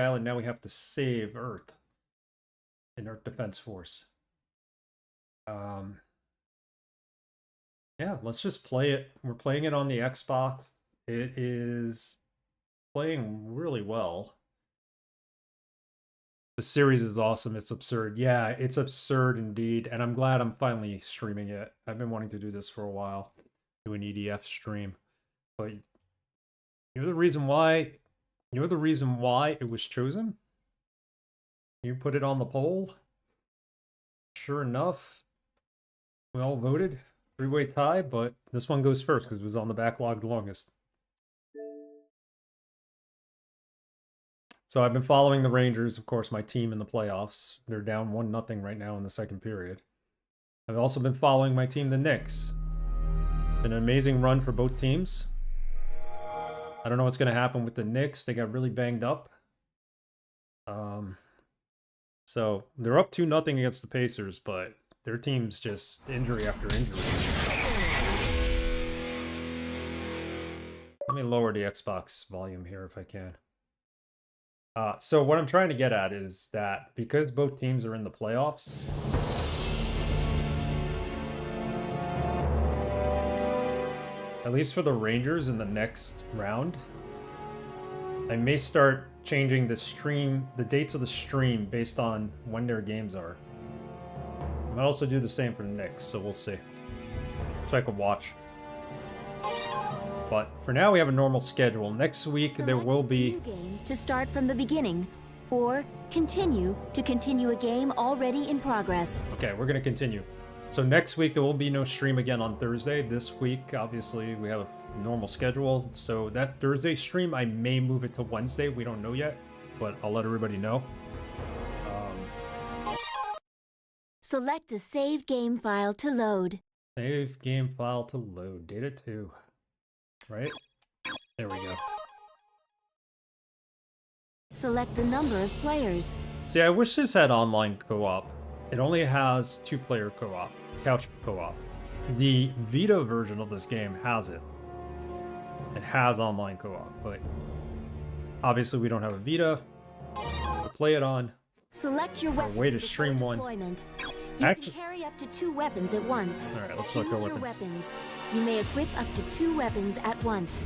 island. Now we have to save Earth and Earth Defense Force. Yeah, let's just play it. We're playing it on the Xbox. It is playing really well. The series is awesome. It's absurd. Yeah, it's absurd indeed. And I'm glad I'm finally streaming it. I've been wanting to do this for a while, do an EDF stream. But you're the reason why. You're the reason why it was chosen. You put it on the poll. Sure enough, we all voted. Three-way tie, but this one goes first because it was on the backlog the longest. So I've been following the Rangers, of course, my team in the playoffs. They're down 1-0 right now in the second period. I've also been following my team, the Knicks. Been an amazing run for both teams. I don't know what's going to happen with the Knicks. They got really banged up. So they're up 2-0 against the Pacers, but their team's just injury after injury. Let me lower the Xbox volume here if I can. So what I'm trying to get at is that because both teams are in the playoffs, at least for the Rangers in the next round, I may start changing the stream, the dates of the stream based on when their games are. I might also do the same for the Knicks, so we'll see. So I can watch. But for now, we have a normal schedule. Next week, there will be... Select a new game to start from the beginning, or continue to continue a game already in progress. Okay, we're going to continue. So next week, there will be no stream again on Thursday. This week, obviously, we have a normal schedule. So that Thursday stream, I may move it to Wednesday. We don't know yet, but I'll let everybody know. Select a save game file to load. Save game file to load. Data 2. Right? There we go. Select the number of players. See, I wish this had online co-op. It only has 2-player co-op, couch co-op. The Vita version of this game has it. It has online co-op, but obviously we don't have a Vita to play it on. Select your weapons. Way to stream one. You can carry up to 2 weapons at once. All right, let's look at our weapons. You may equip up to 2 weapons at once.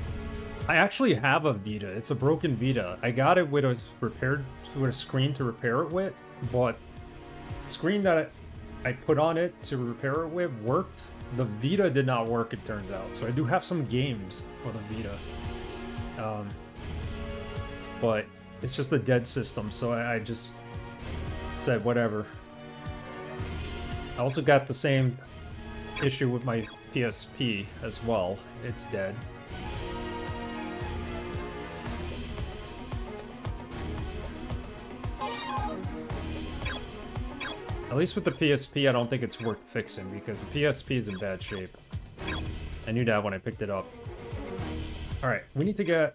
I actually have a Vita. It's a broken Vita. I got it with a screen to repair it with, but the screen that I put on it to repair it with worked. The Vita did not work, it turns out. So I do have some games for the Vita, but it's just a dead system. So I just said whatever. I also got the same issue with my PSP as well. It's dead. At least with the PSP, I don't think it's worth fixing because the PSP is in bad shape. I knew that when I picked it up. All right, we need to get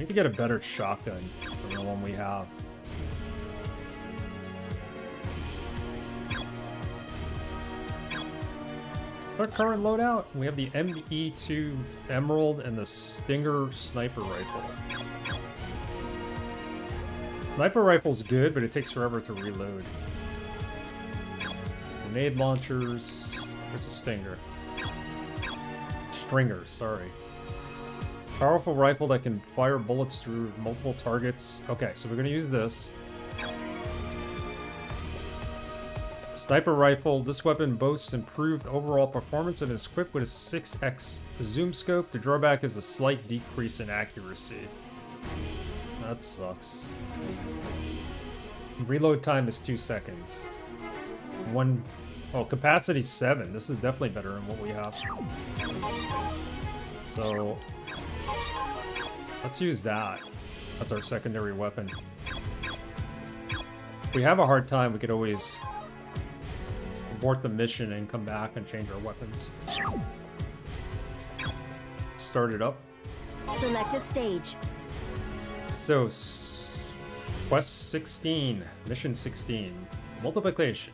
a better shotgun than the one we have. Our current loadout, we have the ME2 Emerald and the Stinger Sniper Rifle. Sniper Rifle's good, but it takes forever to reload. Grenade launchers. There's a Stinger. Stringer, sorry. Powerful rifle that can fire bullets through multiple targets. Okay, so we're gonna use this. Sniper Rifle. This weapon boasts improved overall performance and is equipped with a 6x zoom scope. The drawback is a slight decrease in accuracy. That sucks. Reload time is 2 seconds. Capacity 7. This is definitely better than what we have. So let's use that. That's our secondary weapon. If we have a hard time, we could always abort the mission and come back and change our weapons. Start it up. Select a stage. So, quest 16, mission 16, multiplication.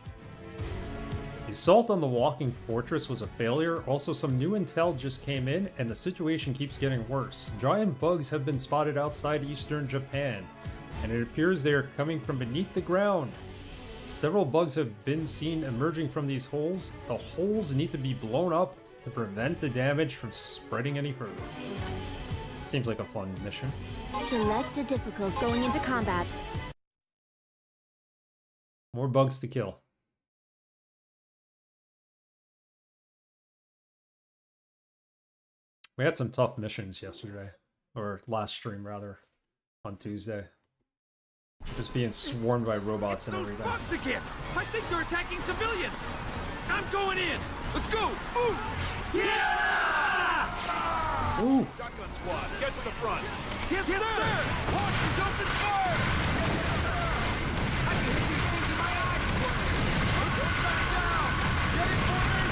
The assault on the walking fortress was a failure. Also, some new intel just came in and the situation keeps getting worse. Giant bugs have been spotted outside eastern Japan, and it appears they are coming from beneath the ground. Several bugs have been seen emerging from these holes. The holes need to be blown up to prevent the damage from spreading any further. Seems like a fun mission. Select a difficult going into combat. More bugs to kill. We had some tough missions yesterday, or last stream rather, on Tuesday. Just being swarmed by robots and everything. Bugs again! I think they're attacking civilians. I'm going in. Let's go! Ooh! Yeah! Ooh! Shotgun squad, get to the front. Yes, yes sir. Horses open fire! I can hit these things in my eyes. Put back down. Get in formation.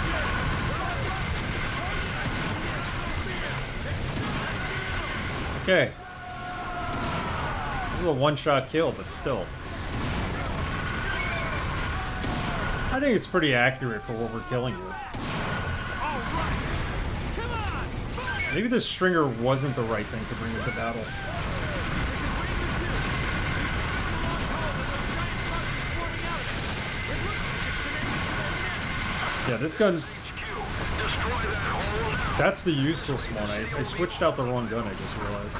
Okay. This is a one-shot kill, but still. I think it's pretty accurate for what we're killing here. Maybe the Stringer wasn't the right thing to bring into battle. Yeah, this gun's... That's the useless one. I switched out the wrong gun, I just realized.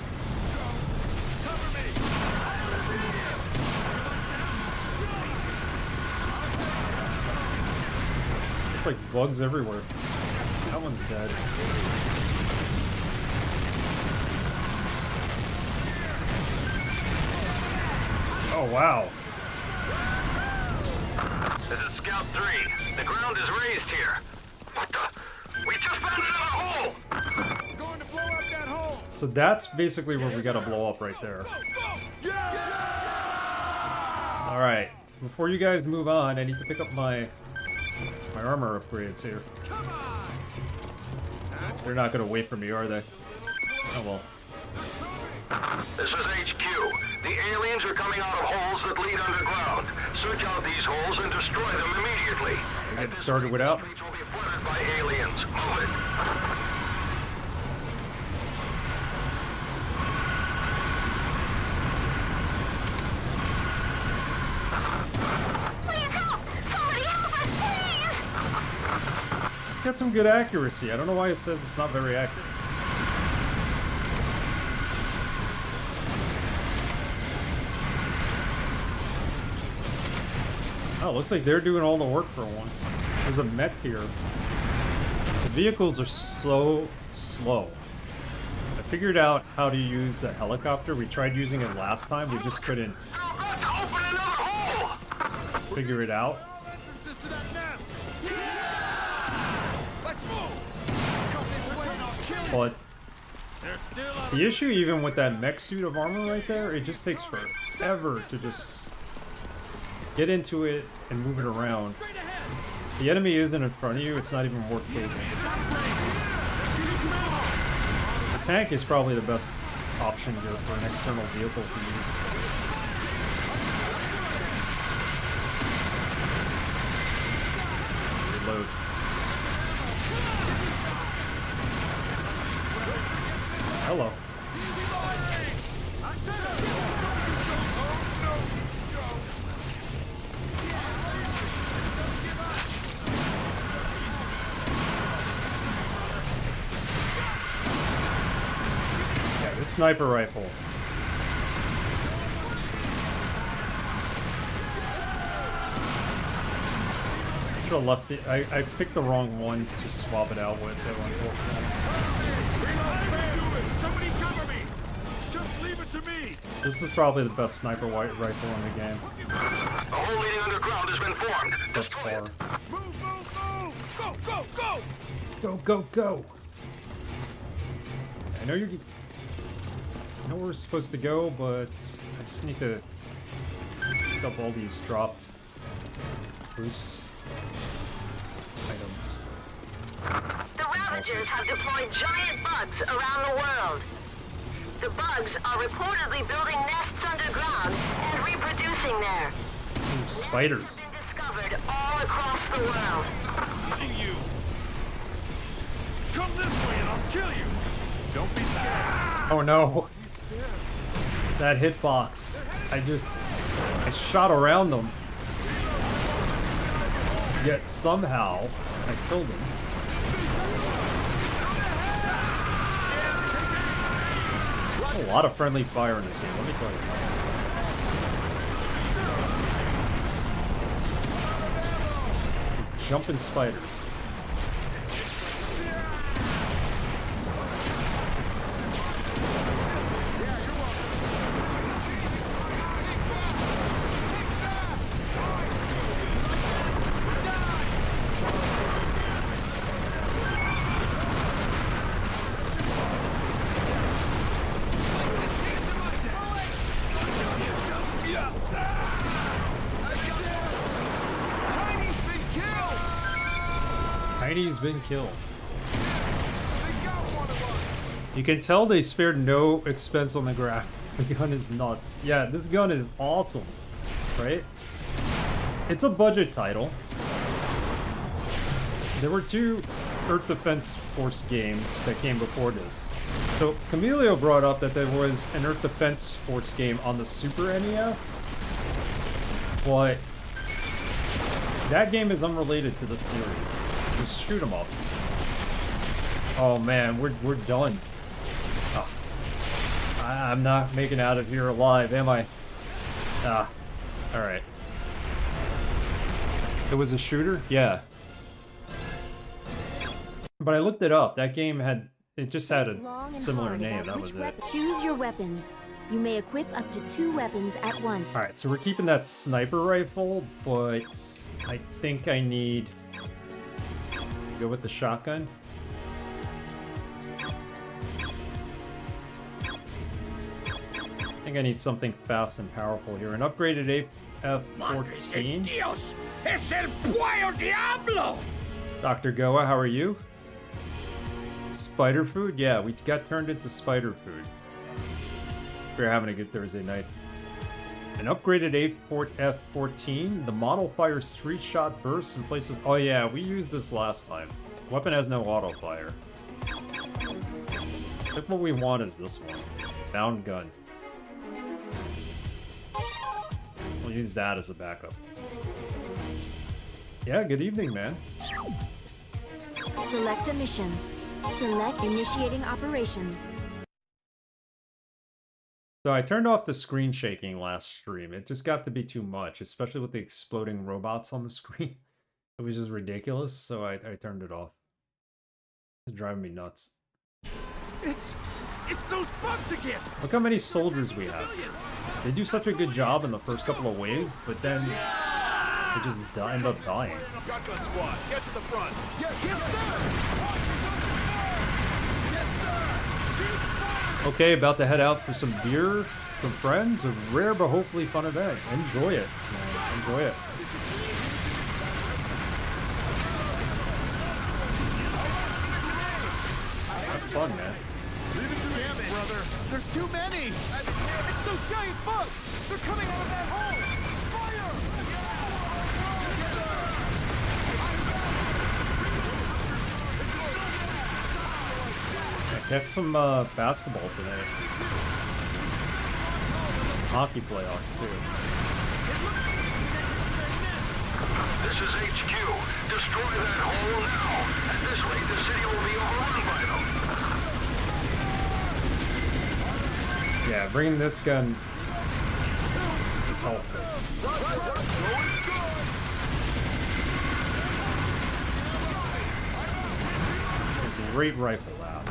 There's like bugs everywhere. That one's dead. Oh, wow. This is Scout 3. The ground is raised here. What the? We just found another hole! I'm going to blow up that hole! So that's basically where we gotta blow up right there. Yeah! Alright, before you guys move on, I need to pick up my armor upgrades here. Come on! They're not gonna wait for me, are they? Oh well. This is HQ. The aliens are coming out of holes that lead underground. Search out these holes and destroy them immediately. Get started without. By aliens. Move it. Please help! Somebody help us, please! It's got some good accuracy. I don't know why it says it's not very accurate. Oh, looks like they're doing all the work for once. There's a mech here. The vehicles are so slow. I figured out how to use the helicopter. We tried using it last time, we just couldn't figure it out. But the issue even with that mech suit of armor right there, it just takes forever to just get into it and move it around. The enemy isn't in front of you, it's not even worth taking. The tank is probably the best option here for an external vehicle to use. Reload. Hello. Sniper rifle. I should have left it. I picked the wrong one to swap it out with. Somebody cover me. Just leave it to me. This is probably the best sniper rifle in the game. A hole leading underground has been formed. That's far. Move, move, move! Go, go, go! Go, go, go! I know you're. I know where we're supposed to go, but I just need to pick up all these dropped loose items. The Ravagers have deployed giant bugs around the world. The bugs are reportedly building nests underground and reproducing there. Ooh, spiders. Nests have been covered all across the world. You. Come this way and I'll kill you. Don't be scared. Oh no. That hitbox. I shot around them. Yet somehow I killed him. A lot of friendly fire in this game, let me tell you. Jumping spiders. He's been killed. You can tell they spared no expense on the graphics. The gun is nuts. Yeah, this gun is awesome, right? It's a budget title. There were two Earth Defense Force games that came before this. So Camilio brought up that there was an Earth Defense Force game on the Super NES, but that game is unrelated to the series. Just shoot them up. Oh man, we're done. Oh. I'm not making out of here alive, am I? Ah, all right. It was a shooter, yeah. But I looked it up. That game had just had a similar name. That was it. Choose your weapons. You may equip up to 2 weapons at once. All right, so we're keeping that sniper rifle, but I think I need. Go with the shotgun. I think I need something fast and powerful here. An upgraded AF-14. Dr. Goa, how are you? Spider food? Yeah, we got turned into spider food. We're having a good Thursday night. An upgraded AF-14, the model fires 3-shot bursts in place of... Oh yeah, we used this last time. Weapon has no auto-fire. I think what we want is this one. Mountain gun. We'll use that as a backup. Yeah, good evening, man. Select a mission. Select initiating operation. So I turned off the screen shaking last stream. It just got to be too much, especially with the exploding robots on the screen. It was just ridiculous, so I turned it off. It's driving me nuts. It's those bugs again! Look how many soldiers we have. They do such a good job in the first couple of waves, but then they just end up dying. Shotgun squad, get to the front. Yes, sir! Okay, about to head out for some beer, some friends, a rare but hopefully fun event. Enjoy it, man. Enjoy it. Have fun, man. Leave it to him, brother. There's too many. It's those giant bugs. They're coming out of that hole. Fire! Catch some basketball today. Hockey playoffs too. This is HQ. Destroy that hole now. At this rate, the city will be overrun by them. Yeah, bringing this gun is helpful. Great rifle out.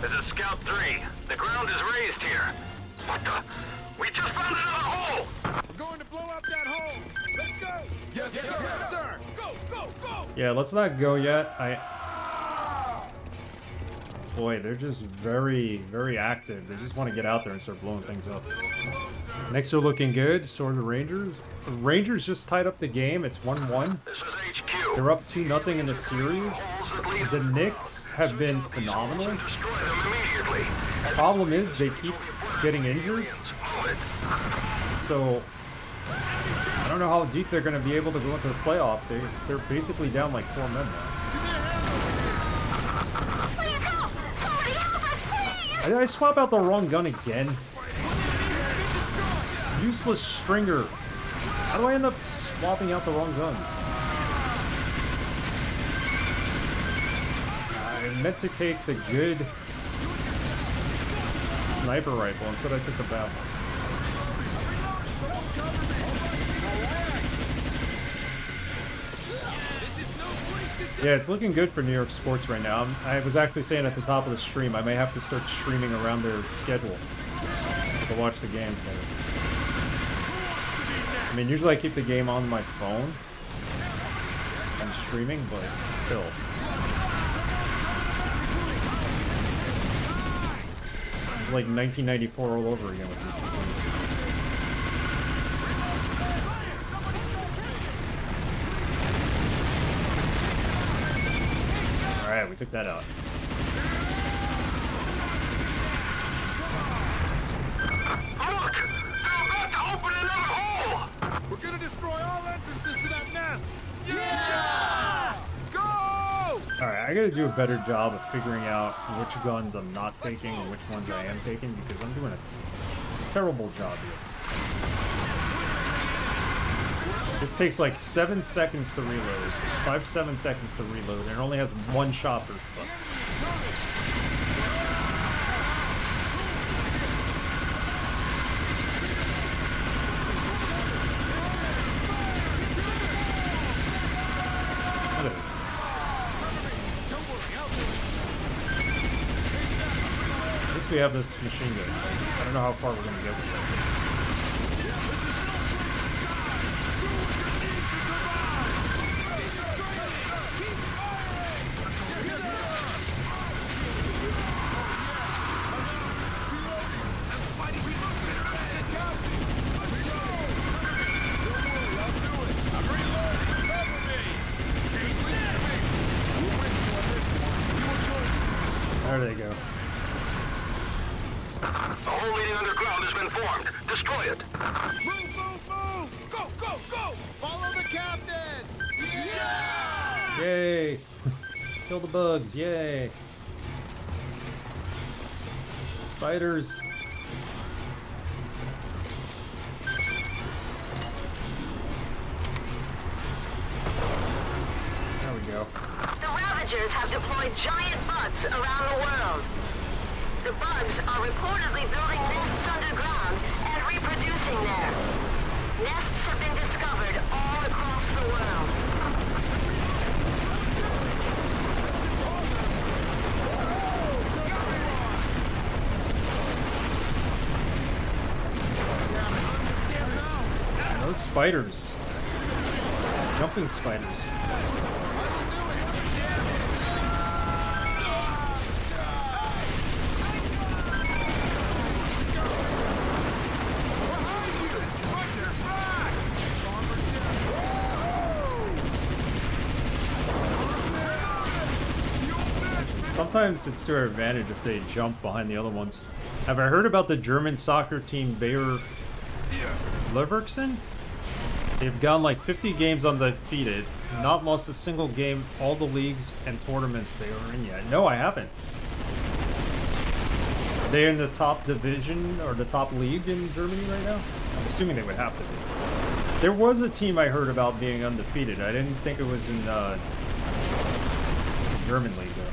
There's a scout 3. The ground is raised here. What the? We just found another hole! We're going to blow up that hole! Let's go! Yes, sir! Go! Yeah, let's not go yet. Boy, they're just very, very active. They just want to get out there and start blowing things up. Next are looking good. So are the Rangers. The Rangers just tied up the game. It's 1-1. They're up 2-0 in the series. The Knicks have been phenomenal. Problem is they keep getting injured. So I don't know how deep they're going to be able to go into the playoffs. They're basically down like 4 men now. Please help! Somebody help us, please! Did I swap out the wrong gun again? Useless Stringer. How do I end up swapping out the wrong guns? I meant to take the good sniper rifle, instead I took the bad one. Yeah, it's looking good for New York sports right now. I was actually saying at the top of the stream, I may have to start streaming around their schedule to watch the games later. I mean, usually I keep the game on my phone and streaming, but still. It's like 1994 all over again with these things. Alright, we took that out. I gotta do a better job of figuring out which guns I'm not taking and which ones I am taking, because I'm doing a terrible job here. This takes like 7 seconds to reload, 5-7 seconds to reload, and it only has 1 shot per shot. What is? We have this machine gun. I don't know how far we're going to get with it. There they go. The bugs, yay! Spiders. There we go. The Ravagers have deployed giant bugs around the world. The bugs are reportedly building nests underground and reproducing there. Nests have been discovered all across the world. Spiders. Jumping spiders. Sometimes it's to our advantage if they jump behind the other ones. Have I heard about the German soccer team Bayer Leverkusen? They've gone like 50 games undefeated, not lost a single game, all the leagues and tournaments they are in yet. No, I haven't. Are they in the top division or the top league in Germany right now? I'm assuming they would have to be. There was a team I heard about being undefeated. I didn't think it was in the German league, though.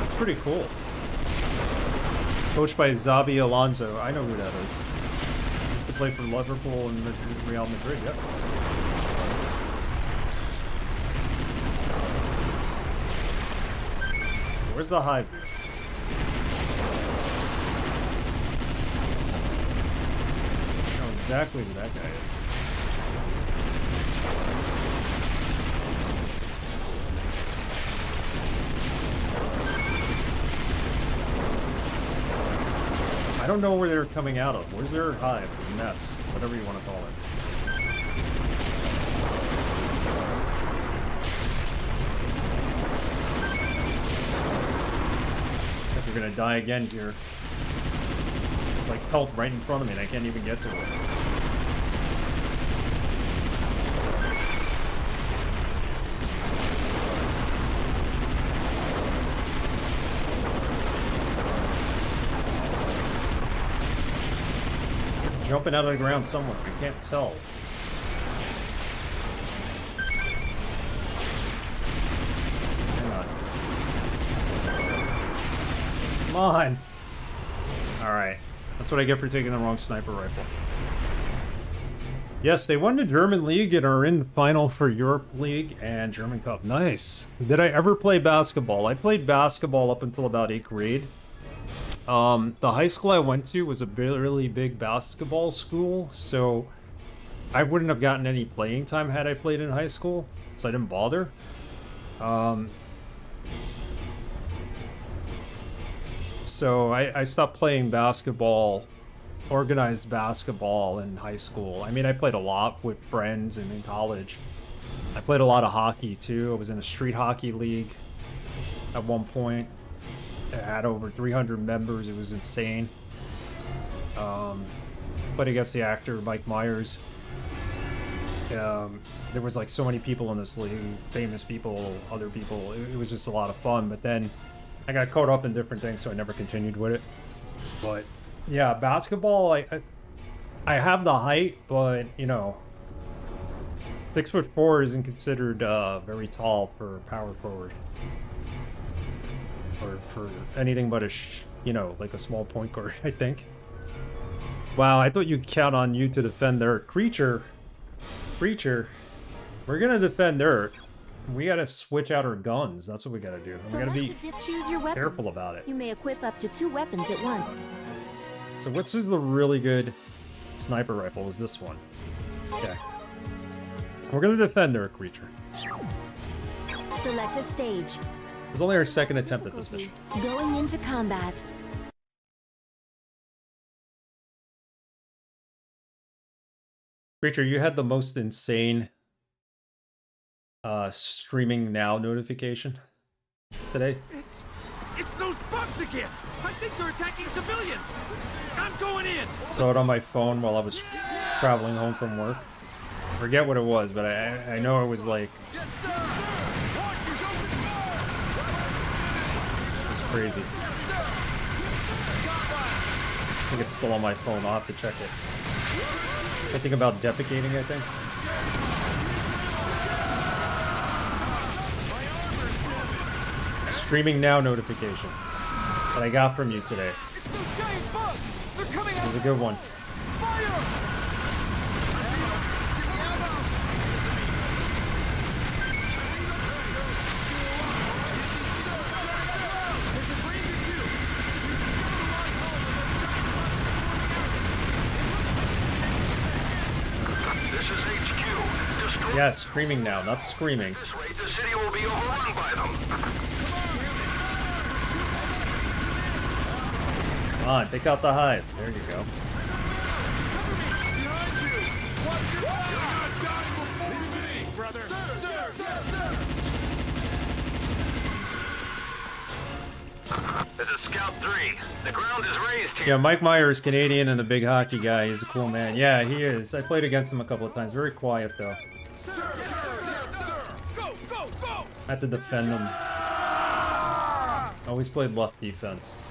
That's pretty cool. Coached by Xabi Alonso. I know who that is. Used to play for Liverpool and Real Madrid, yep. Where's the hive? I know exactly who that guy is. I don't know where they're coming out of. Where's their hive? Nest, whatever you want to call it. I think you're gonna die again here. like pelt right in front of me and I can't even get to it. Jumping out of the ground somewhere, I can't tell. Come on! Alright. That's what I get for taking the wrong sniper rifle. Yes, they won the German League and are in the final for Europe League and German Cup. Nice! Did I ever play basketball? I played basketball up until about 8th grade. The high school I went to was a really big basketball school, so I wouldn't have gotten any playing time had I played in high school, so I didn't bother. So I stopped playing basketball, organized basketball in high school. I mean, I played a lot with friends and in college. I played a lot of hockey too. I was in a street hockey league at one point. It had over 300 members. It was insane. But I guess the actor Mike Myers, there was like so many people in this league, famous people, other people. It was just a lot of fun. But then I got caught up in different things, so I never continued with it. But yeah, basketball. I have the height, but you know, 6'4" isn't considered very tall for power forward. Or for anything but a, you know, like a small point guard, I think. Wow, I thought you'd count on you to defend their creature. Creature. We're gonna defend Earth. We gotta switch out our guns. That's what we gotta do. We gotta be careful about it. You may equip up to 2 weapons at once. So what's the really good sniper rifle? Is this one? Okay. We're gonna defend Earth creature. Select a stage. It was only our second attempt at this mission. Going into combat. Creature, you had the most insane streaming now notification today. It's those bugs again! I think they're attacking civilians! I'm going in! Saw it on my phone while I was traveling home from work. I forget what it was, but I know it was like... Yes, sir! Crazy. I think it's still on my phone. I'll have to check it. I think about defecating, I think. Streaming now notification that I got from you today. It was a good one. Yeah, screaming now, not screaming. This way, the city will be overrun by them. Come on, take out the hive. There you go. This is Scout 3. The ground is raised here. Yeah, Mike Myers, Canadian and a big hockey guy. He's a cool man. Yeah, he is. I played against him a couple of times. Very quiet, though. I had to defend him. Always played left defense.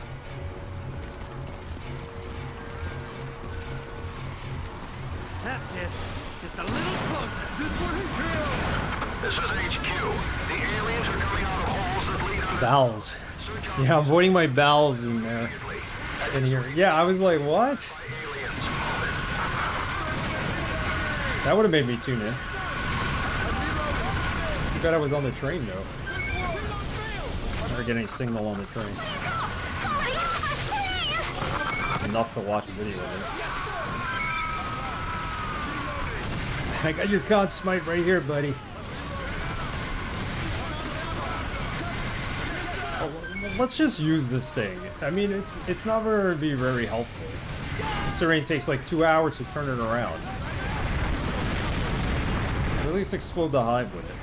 That's it. Just a little closer. This one is This is HQ. The aliens are coming out of holes that lead on bowels. Yeah, I'm avoiding my bowels in here. Yeah, I was like, what? That would have made me tune in. I bet I was on the train though. Never get any signal on the train. Enough to watch a video of this. I got your con smite right here, buddy. Oh, let's just use this thing. I mean, it's not going to be very helpful. This terrain takes like 2 hours to turn it around. Or at least explode the hive with it.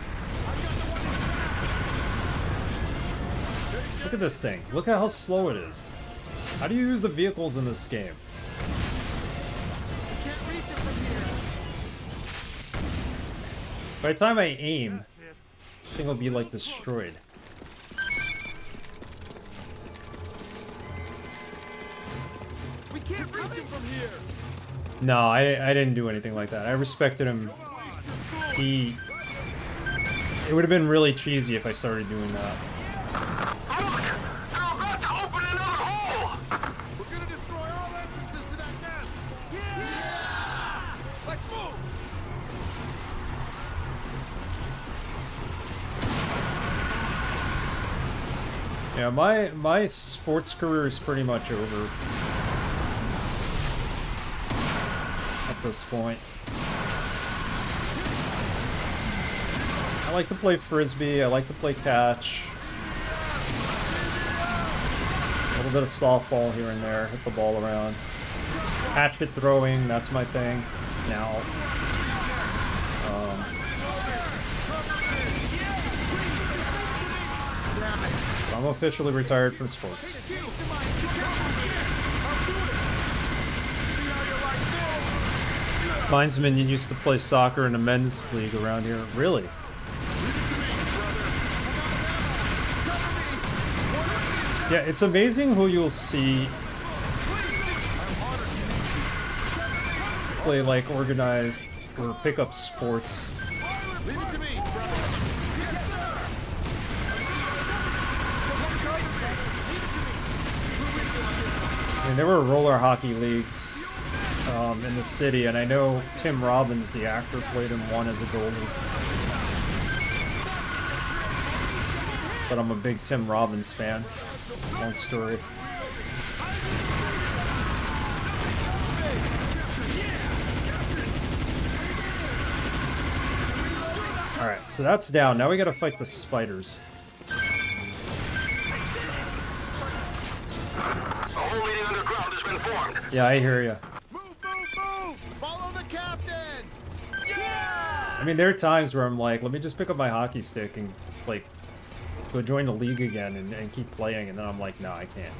Look at this thing. Look at how slow it is. How do you use the vehicles in this game? By the time I aim, this thing will be like destroyed. We can't reach him from here. No, I didn't do anything like that. I respected him. It would have been really cheesy if I started doing that. Yeah, my sports career is pretty much over at this point. I like to play frisbee, I like to play catch. A little bit of softball here and there, hit the ball around. Hatchet throwing, that's my thing now. I'm officially retired from sports. Linesman used to play soccer in a men's league around here. Really? Yeah, it's amazing who you'll see play like organized or pick up sports. And there were roller hockey leagues in the city, and I know Tim Robbins, the actor, played in one as a goalie. But I'm a big Tim Robbins fan. Long story. Alright, so that's down. Now we gotta fight the spiders. Yeah, I hear you. Move, move, move! Follow the captain! Yeah! I mean, there are times where I'm like, let me just pick up my hockey stick and, like, go join the league again and keep playing, and then I'm like, no, I can't.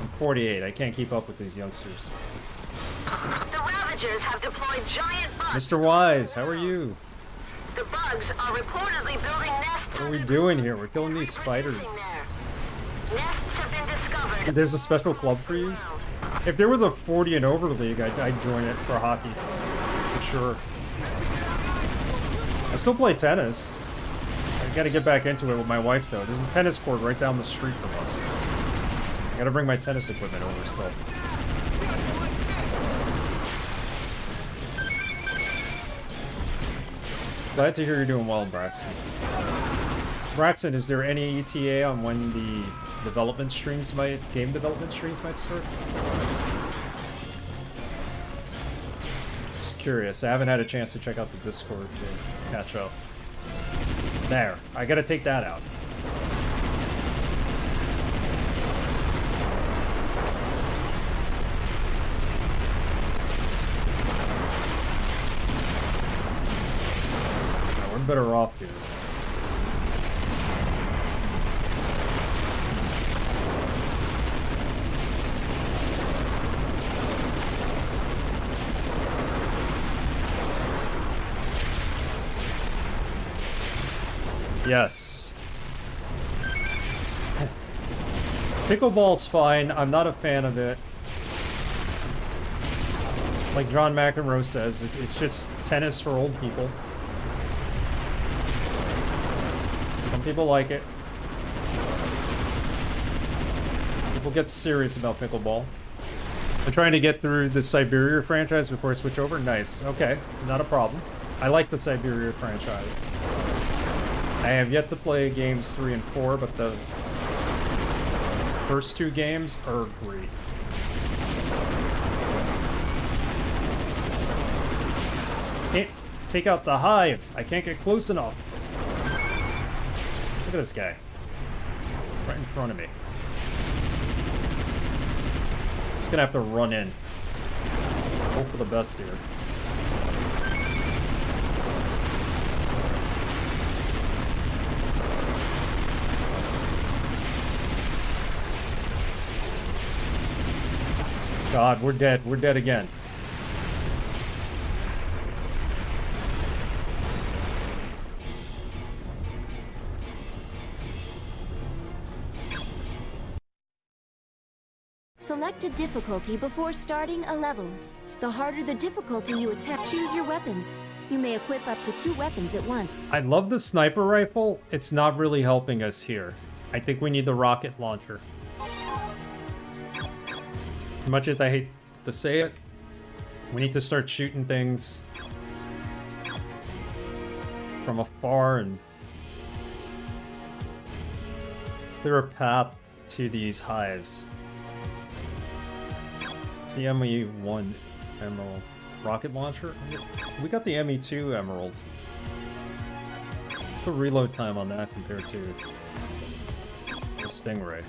I'm 48. I can't keep up with these youngsters. The Ravagers have deployed giant bugs. Mr. Wise, how are you? The bugs are reportedly building nests. What are we doing here? We're killing these spiders. Nests have been discovered. There's a special club for you? If there was a 40 and over league, I'd join it for hockey. For sure. I still play tennis. I gotta get back into it with my wife, though. There's a tennis court right down the street from us. I gotta bring my tennis equipment over, so. Glad to hear you're doing well, Braxton. Braxton, is there any ETA on when the game development streams might start? Just curious. I haven't had a chance to check out the Discord to catch up. There. I gotta take that out. Better off here. Yes. Pickleball's fine. I'm not a fan of it. Like John McEnroe says, it's just tennis for old people. People like it. People get serious about pickleball. I'm trying to get through the Siberia franchise before I switch over. Nice. Okay. Not a problem. I like the Siberia franchise. I have yet to play games 3 and 4, but the first 2 games are great. Can't take out the hive. I can't get close enough. Look at this guy, right in front of me. Just gonna have to run in. Hope for the best here. God, we're dead. We're dead again. Select a difficulty before starting a level. The harder the difficulty you attempt, choose your weapons. You may equip up to 2 weapons at once. I love the sniper rifle. It's not really helping us here. I think we need the rocket launcher. As much as I hate to say it, we need to start shooting things from afar and clear a path to these hives. It's the ME1 Emerald rocket launcher. We got the ME2 Emerald. What's the reload time on that compared to the Stingray?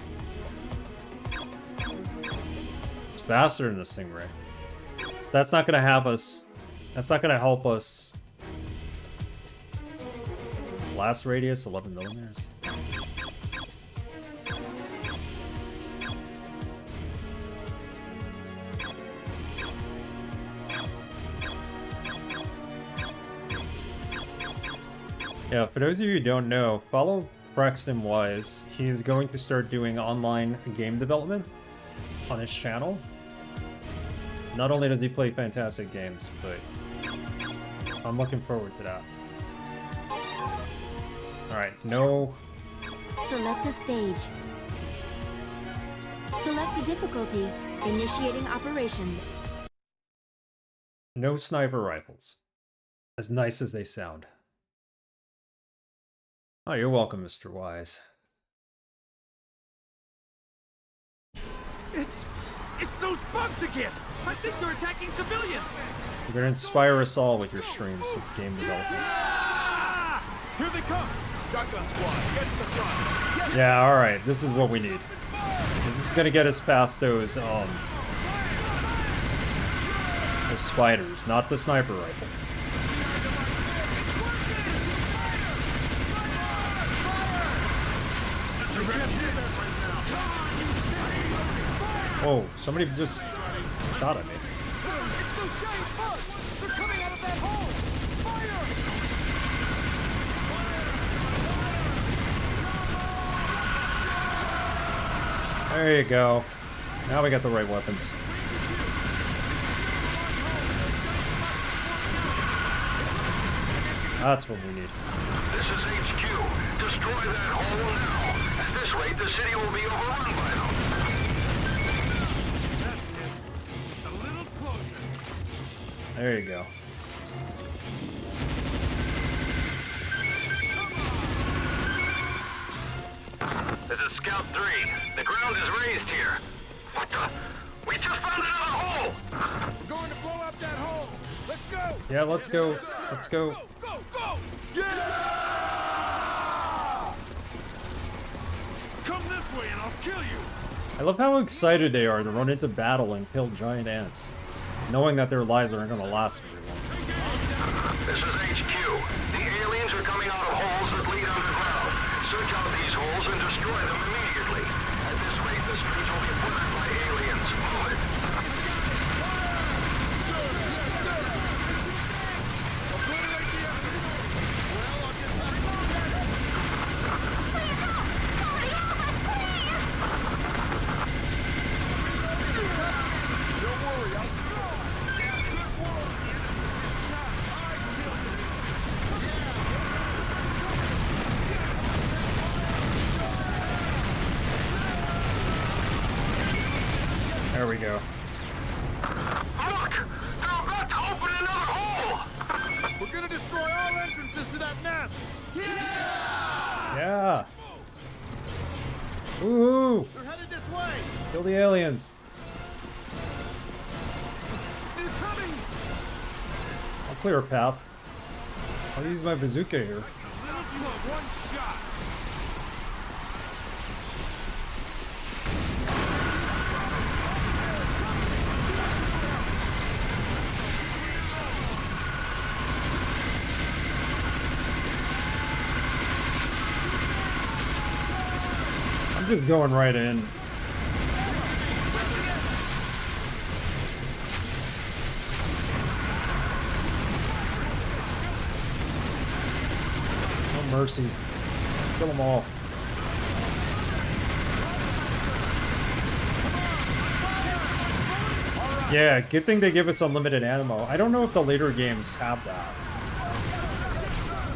Faster than the Stingray. That's not gonna have us. That's not gonna help us. Blast radius 11 millimeters. Yeah, for those of you who don't know, follow Braxton Wise. He is going to start doing online game development on his channel. Not only does he play fantastic games, but I'm looking forward to that. Alright, no. Select a stage. Select a difficulty. Initiating operation. No sniper rifles. As nice as they sound. Oh, you're welcome, Mr. Wise. It's those bugs again! I think they're attacking civilians! You're gonna inspire us all with your streams of game developers. Here they come! Shotgun squad, get to the front! Yeah, alright, this is what we need. This is gonna get us past those spiders, not the sniper rifle. Oh, somebody just shot at me. It's those giant bugs! They're coming out of that hole! Fire! Fire! Fire! There you go. Now we got the right weapons. That's what we need. This is HQ. Destroy that hole now. At this rate, the city will be overrun by them. There you go. This is Scout 3. The ground is raised here. What the? We just found another hole! We're going to blow up that hole! Let's go! Yeah, let's go. Let's go. Go, go, go! Yeah! Come this way and I'll kill you! I love how excited they are to run into battle and kill giant ants, knowing that their lives aren't going to last very long. This is HQ. The aliens are coming out of holes that lead underground. Search out these holes and destroy them immediately. At this rate, the streets will be flooded by aliens. Move it! Clear path. I'll use my bazooka here. I'm just going right in. mercy. Kill them all. Yeah, good thing they give us unlimited ammo. I don't know if the later games have that.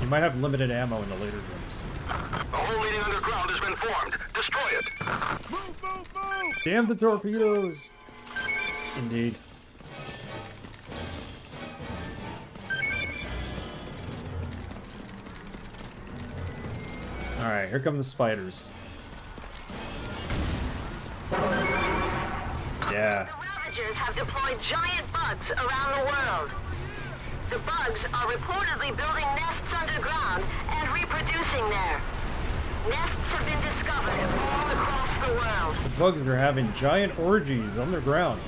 You might have limited ammo in the later games. The whole leading underground has been formed. Destroy it! Move, move, move! Damn the torpedoes! Indeed. Alright, here come the spiders. Yeah. The Ravagers have deployed giant bugs around the world. The bugs are reportedly building nests underground and reproducing there. Nests have been discovered all across the world. The bugs are having giant orgies underground.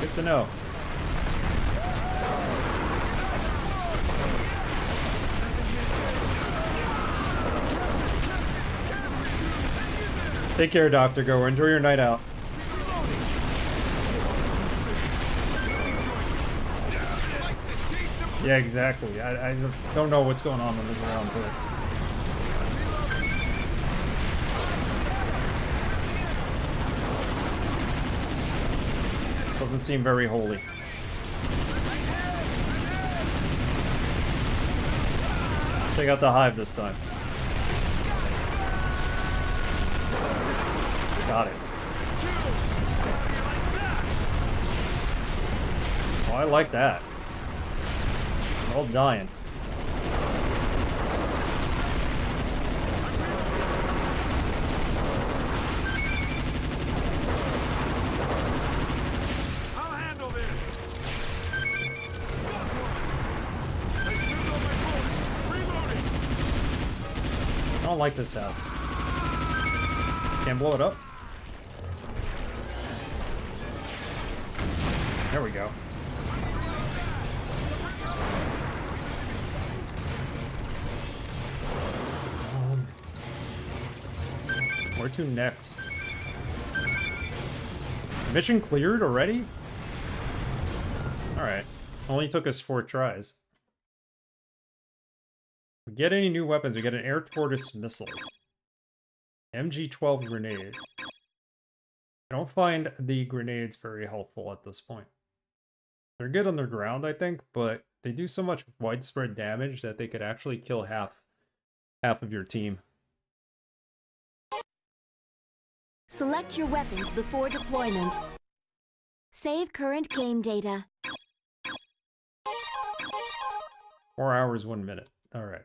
Good to know. Take care, Dr. Goer. Enjoy your night out. Yeah, exactly. I don't know what's going on the ground, but... doesn't seem very holy. Check out the hive this time. Got it. Oh, I like that. All dying. I don't like this house. Can't blow it up. There we go. Where to next? Mission cleared already? Alright. Only took us 4 tries. If we get any new weapons, we get an air tortoise missile. MG12 grenade. I don't find the grenades very helpful at this point. They're good underground, I think, but they do so much widespread damage that they could actually kill half of your team. Select your weapons before deployment. Save current game data. 4 hours, 1 minute. All right.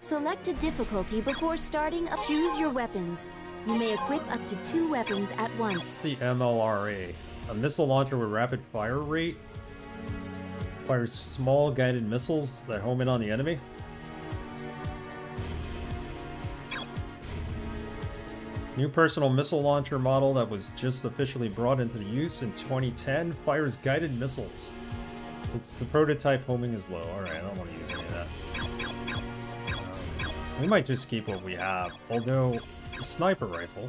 Select a difficulty before starting up. Choose your weapons. You may equip up to 2 weapons at once. The MLRA. A missile launcher with rapid fire rate. Fires small guided missiles that home in on the enemy. New personal missile launcher model that was just officially brought into use in 2010. Fires guided missiles. It's the prototype, homing is low. Alright, I don't want to use any of that. We might just keep what we have. Although, the sniper rifle.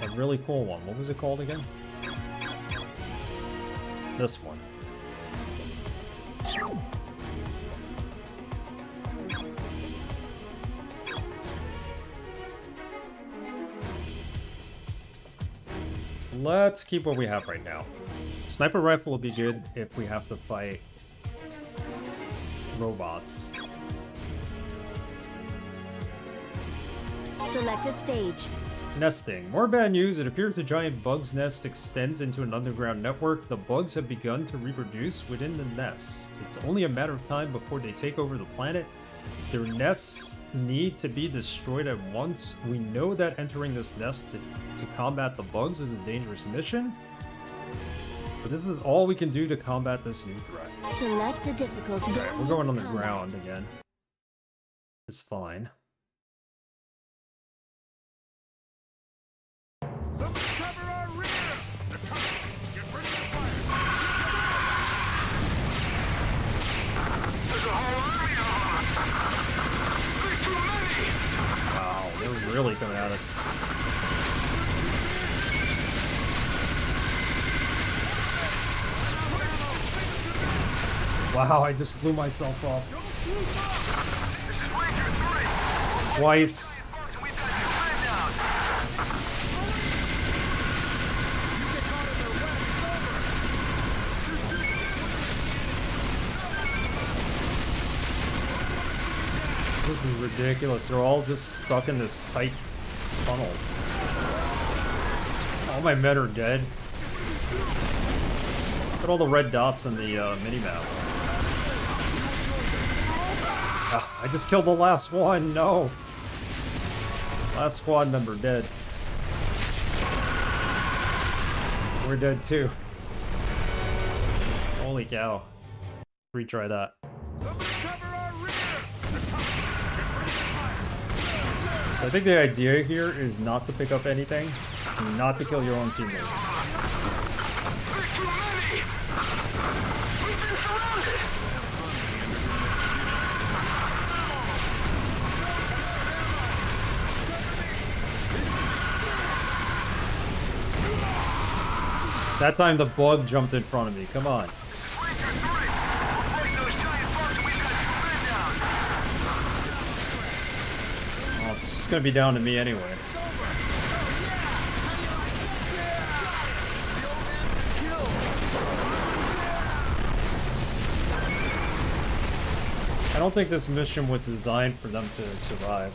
A really cool one. What was it called again? This one. Let's keep what we have right now. Sniper rifle will be good if we have to fight robots. Select a stage. Nesting. More bad news. It appears a giant bug's nest extends into an underground network. The bugs have begun to reproduce within the nests. It's only a matter of time before they take over the planet. Their nests need to be destroyed at once. We know that entering this nest to combat the bugs is a dangerous mission. But this is all we can do to combat this new threat. Select a difficulty. Alright, we're going on the ground again. It's fine. Somebody cover our rear! They're coming! Get ready to fire! There's a whole army on us! There's too many! Wow, they're really coming at us. Wow, I just blew myself off. Twice. This is ridiculous. They're all just stuck in this tight tunnel. All my men are dead. Look at all the red dots in the minimap. Ah, I just killed the last one. No. Last squad member dead. We're dead too. Holy cow. Retry that. I think the idea here is not to pick up anything, and not to kill your own teammates. That time the bug jumped in front of me. Come on. It's gonna be down to me anyway. I don't think this mission was designed for them to survive.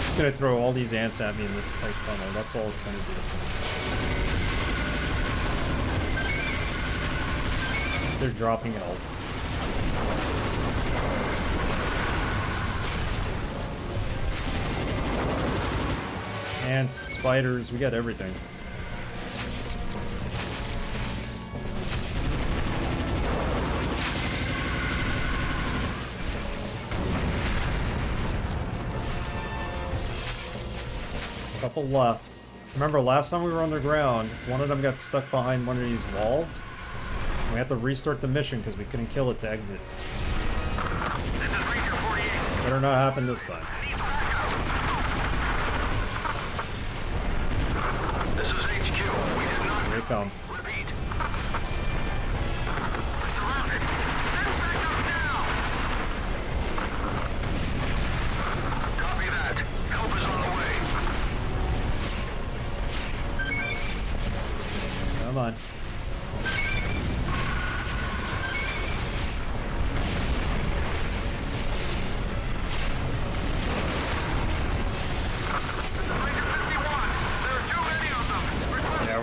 I'm just gonna throw all these ants at me in this tight funnel. That's all it's gonna do. They're dropping out. Ants, spiders, we got everything. Couple left. Remember last time we were underground, one of them got stuck behind one of these walls. We have to restart the mission because we couldn't kill it to exit. This is Ranger 48. Better not happen this time. This is HQ. We did not. Here they come. Repeat. Surrounded. Send back up now. Copy that. Help is on the way. Come on.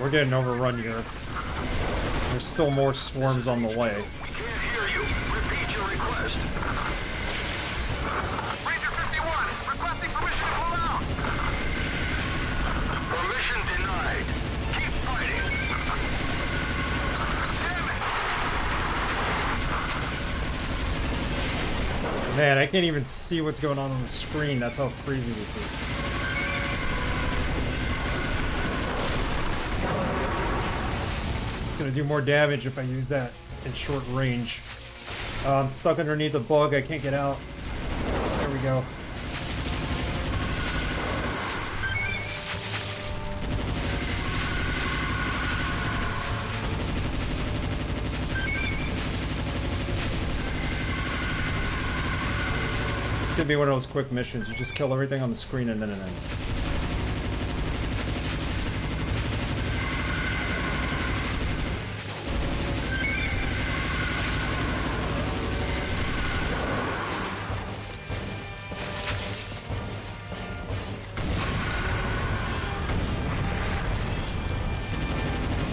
We're getting overrun here. There's still more swarms on the way. We can't hear you. Repeat your request. Ranger 51, requesting permission to pull out. Permission denied. Keep fighting. Damn it. Man, I can't even see what's going on the screen. That's how crazy this is. Gonna do more damage if I use that in short range. I'm stuck underneath the bug. I can't get out. There we go. It's gonna be one of those quick missions. You just kill everything on the screen and then it ends.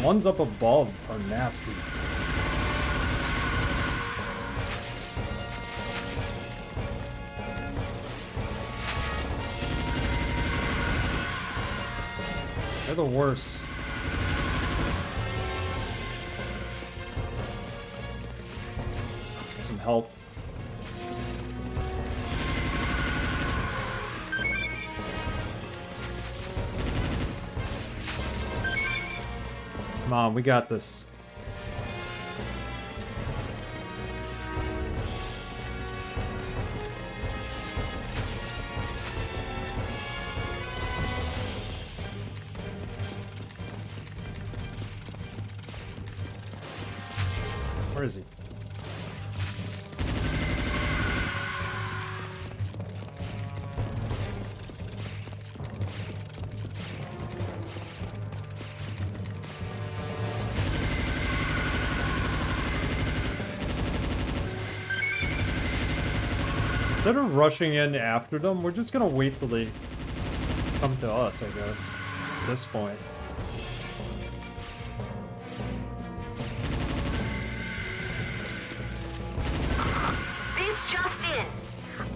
Ones up above are nasty. They're the worst. Some help. Come on, we got this. Where is he? Instead of rushing in after them, we're just gonna wait till they come to us, I guess, at this point. This just in.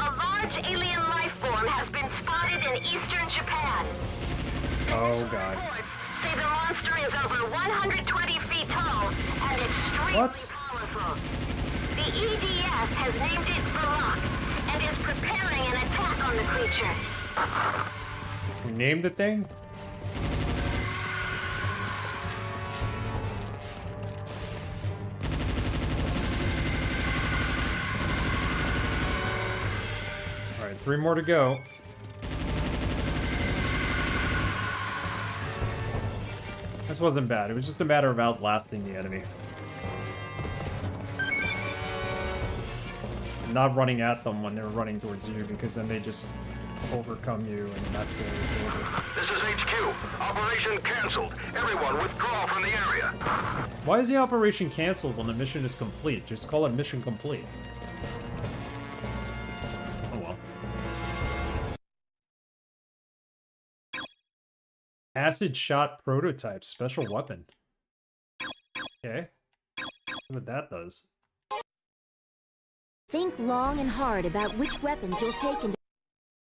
A large alien life form has been spotted in eastern Japan. Oh god. Reports say the monster is over 120 feet tall and extremely powerful. The EDF has named it Varlock and is preparing an attack on the creature. You named the thing? All right, 3 more to go. This wasn't bad. It was just a matter of outlasting the enemy. Not running at them when they're running towards you, because then they just overcome you, and that's it. This is HQ. Operation canceled. Everyone withdraw from the area. Why is the operation canceled when the mission is complete? Just call it mission complete. Oh well. Acid shot prototype, special weapon. Okay. See what that does. Think long and hard about which weapons you'll take and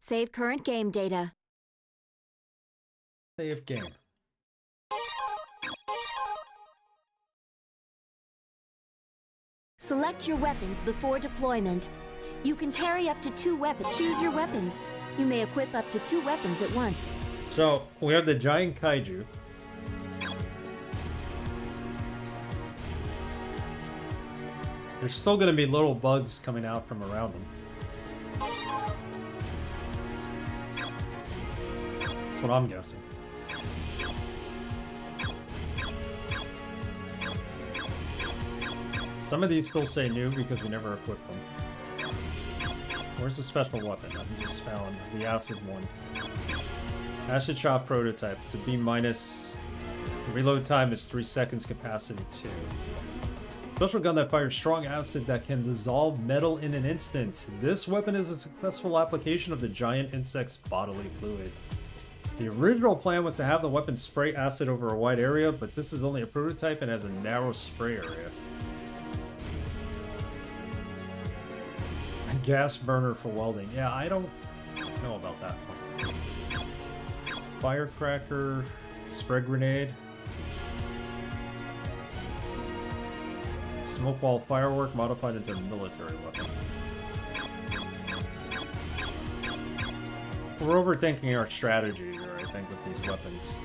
save current game data. Save game. Select your weapons before deployment. You can carry up to 2 weapons. Choose your weapons. You may equip up to 2 weapons at once. So, we have the giant kaiju. There's still going to be little bugs coming out from around them. That's what I'm guessing. Some of these still say new because we never equipped them. Where's the special weapon? I just found the acid one. Acid shot prototype. It's a B-. Reload time is 3 seconds, capacity 2. Special gun that fires strong acid that can dissolve metal in an instant. This weapon is a successful application of the giant insect's bodily fluid. The original plan was to have the weapon spray acid over a wide area, but this is only a prototype and has a narrow spray area. A gas burner for welding. Yeah, I don't know about that one. Firecracker, spray grenade. Smoke wall firework modified into a military weapon. We're overthinking our strategies here, I think, with these weapons.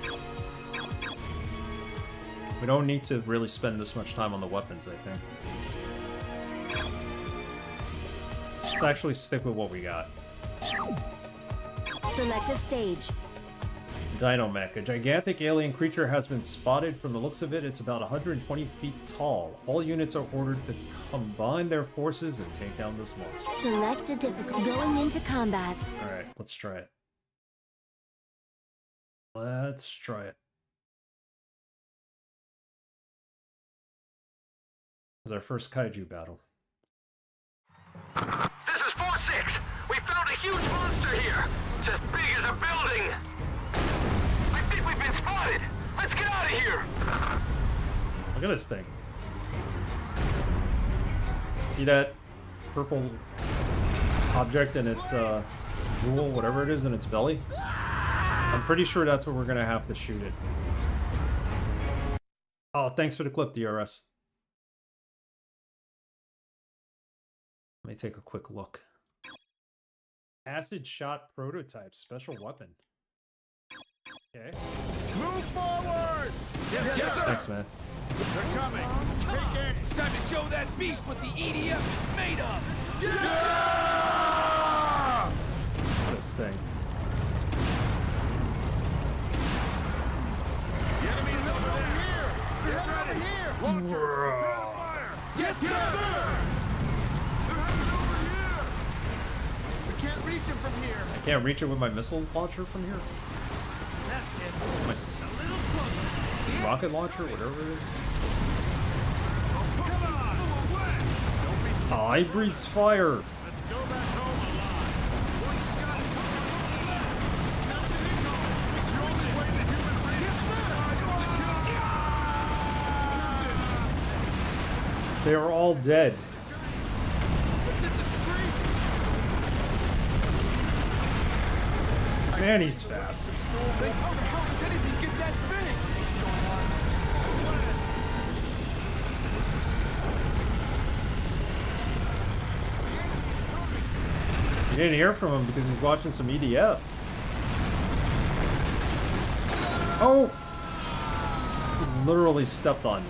We don't need to really spend this much time on the weapons, I think. Let's actually stick with what we got. Select a stage. Dynomech. A gigantic alien creature has been spotted. From the looks of it, it's about 120 feet tall. All units are ordered to combine their forces and take down this monster. Select a difficulty. Going into combat. Alright, let's try it. Let's try it. This is our first kaiju battle. This is 4-6! We found a huge monster here! It's as big as a building! Been spotted. Let's get out of here. Look at this thing. See that purple object in its jewel, whatever it is, in its belly? I'm pretty sure that's what we're gonna have to shoot it. Oh, thanks for the clip, DRS. Let me take a quick look. Acid shot prototype, special weapon. Okay. Move forward! Yes, yes, sir! Thanks, man. They're coming. Take it. It's time to show that beast what the EDF is made of! Yeah! This thing. The enemy's over there! Get out of here! Launchers! Clear the fire! Yes, yes, sir! They're headed over here! I can't reach him from here. I can't reach him with my missile launcher from here? That's it. My rocket launcher, whatever it is. Oh, he breathes fire! Let's go back home alive. One shot is coming. They are all dead. This is crazy. Man, he's fast. How the hell does anything get that big? I didn't hear from him because he's watching some EDF. Oh! He literally stepped on me.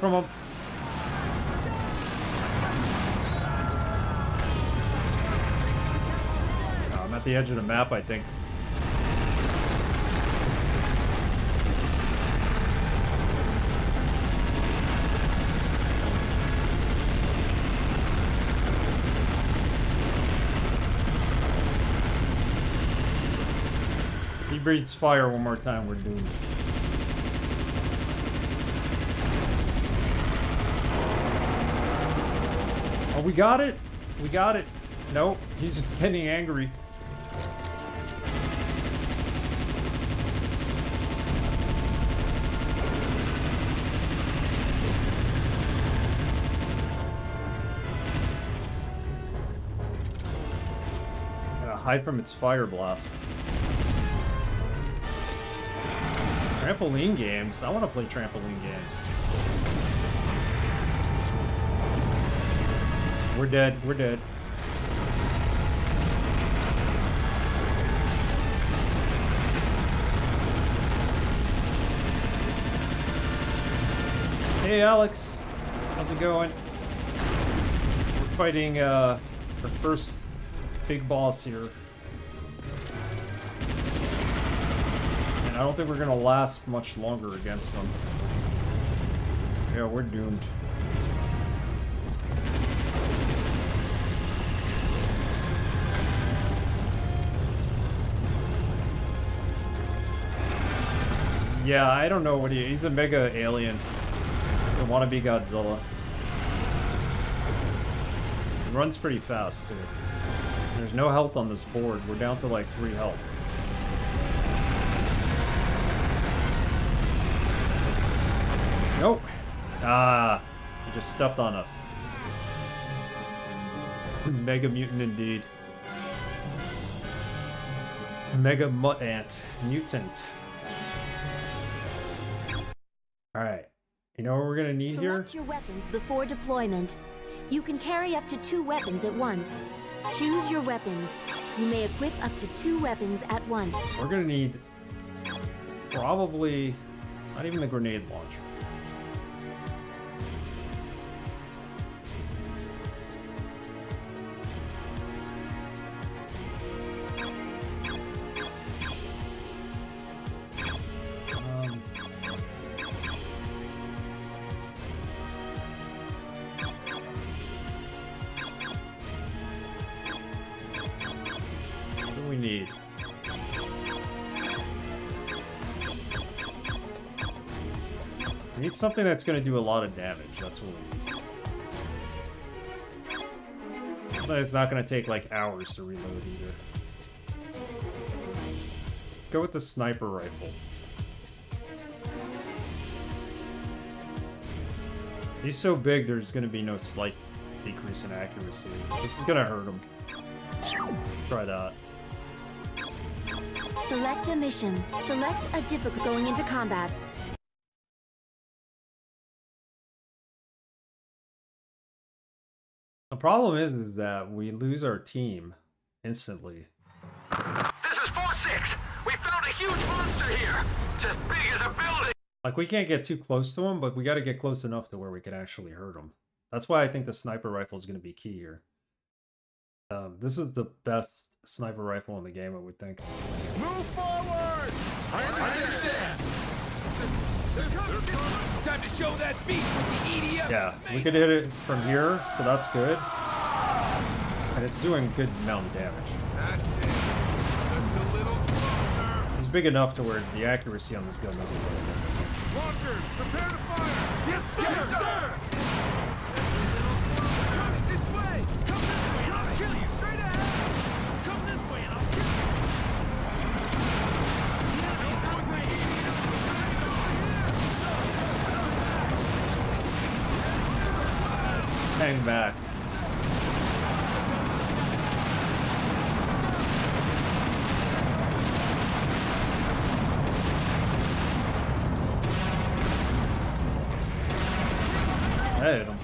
From him. Oh, I'm at the edge of the map, I think. He breathes fire one more time, we're doomed. We got it! We got it! Nope, he's getting angry. Gotta hide from its fire blast. Trampoline games? I want to play trampoline games. We're dead, we're dead. Hey Alex, how's it going? We're fighting our first big boss here. And I don't think we're gonna last much longer against them. Yeah, we're doomed. Yeah, I don't know what he's a mega alien. The wannabe Godzilla. He runs pretty fast, too. There's no health on this board. We're down to like 3 health. Nope. Ah, he just stepped on us. Mega mutant indeed. Mega mutt ant. Mutant. Alright, you know what we're gonna need here? Select your weapons before deployment. You can carry up to 2 weapons at once. Choose your weapons. You may equip up to 2 weapons at once. We're gonna need probably not even the grenade launcher. Something that's going to do a lot of damage, that's what we need. But it's not going to take like hours to reload either. Go with the sniper rifle. He's so big there's going to be no slight decrease in accuracy. This is going to hurt him. Try that. Select a mission. Select a difficult going into combat. The problem is that we lose our team instantly. This is 4-6. We found a huge monster here. It's as big as a building. Like, we can't get too close to him, but we got to get close enough to where we can actually hurt him. That's why I think the sniper rifle is going to be key here. This is the best sniper rifle in the game, I would think. Move forward! I understand. It's time to show that beast with the EDM. Yeah, we could hit it from here, so that's good. And it's doing good amount of damage. That's it. Just a little closer. It's big enough to where the accuracy on this gun doesn't really matter. Launchers, prepare to fire! Yes, sir! Yes, sir! Hang back. Hey, don't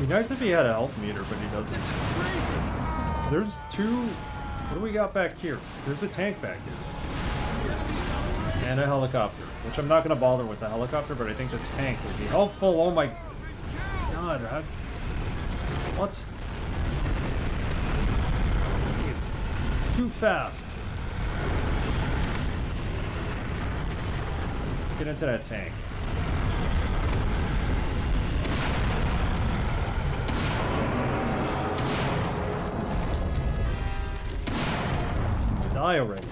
be nice if he had a health meter, but he doesn't. There's two. What do we got back here? There's a tank back here. And a helicopter. Which I'm not going to bother with the helicopter, but I think the tank would be helpful. Oh my god. What? Jeez. Too fast. Get into that tank. Die already.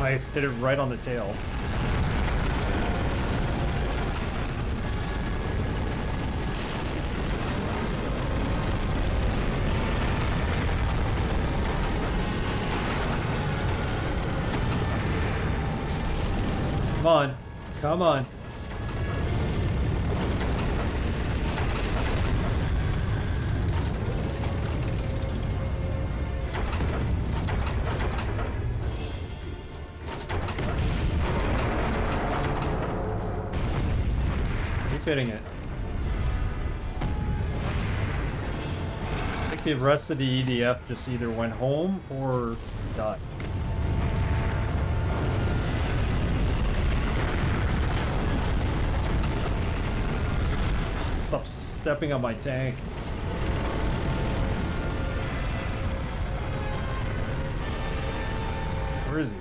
I hit it right on the tail. Come on. Keep hitting it. I think the rest of the EDF just either went home or died. Stop stepping on my tank. Where is he?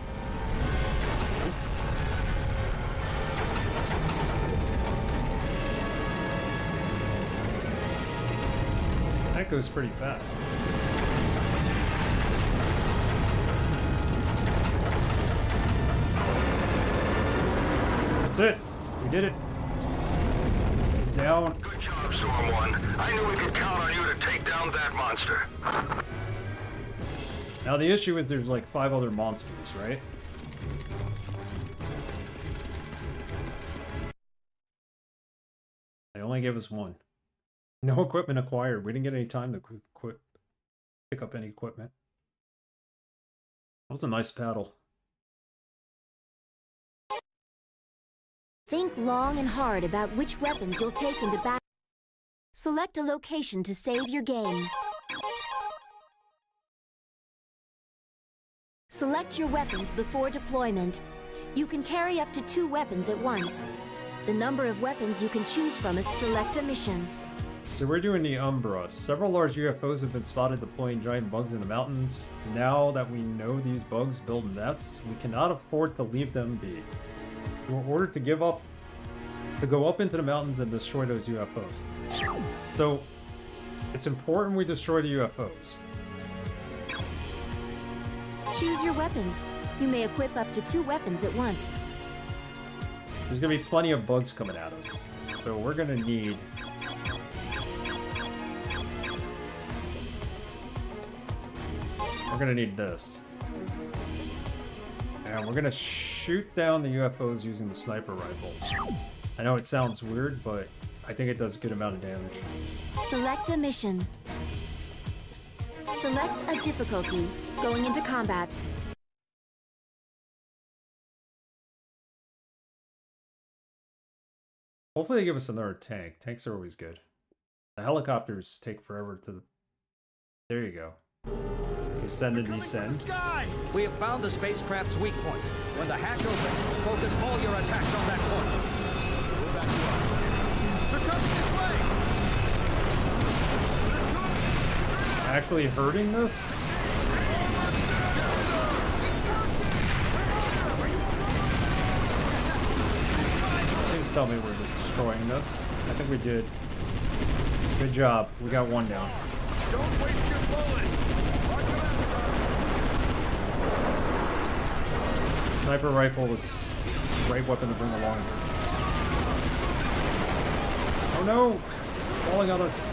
That goes pretty fast. That's it. We did it. He's down. Storm One, I knew we could count on you to take down that monster. Now the issue is there's like 5 other monsters, right? They only gave us one. No equipment acquired. We didn't get any time to pick up any equipment. That was a nice paddle. Think long and hard about which weapons you'll take into battle. Select a location to save your game. Select your weapons before deployment. You can carry up to 2 weapons at once. The number of weapons you can choose from is select a mission. So we're doing the Umbra. Several large UFOs have been spotted deploying giant bugs in the mountains. Now that we know these bugs build nests, we cannot afford to leave them be. We're ordered to give up, to go up into the mountains and destroy those UFOs. So, it's important we destroy the UFOs. Choose your weapons. You may equip up to 2 weapons at once. There's going to be plenty of bugs coming at us, so we're going to need... We're going to need this. And we're going to shoot down the UFOs using the sniper rifle. I know it sounds weird, but I think it does a good amount of damage. Select a mission. Select a difficulty. Going into combat. Hopefully they give us another tank. Tanks are always good. The helicopters take forever to... There you go. Send and descend. We have found the spacecraft's weak point. When the hatch opens, focus all your attacks on that point. We're back to us. They're coming this way. Actually hurting this? Please tell me we're destroying this. I think we did. Good job. We got one down. Don't waste your bullets. Sniper rifle was a great weapon to bring along. Oh no! It's falling on us.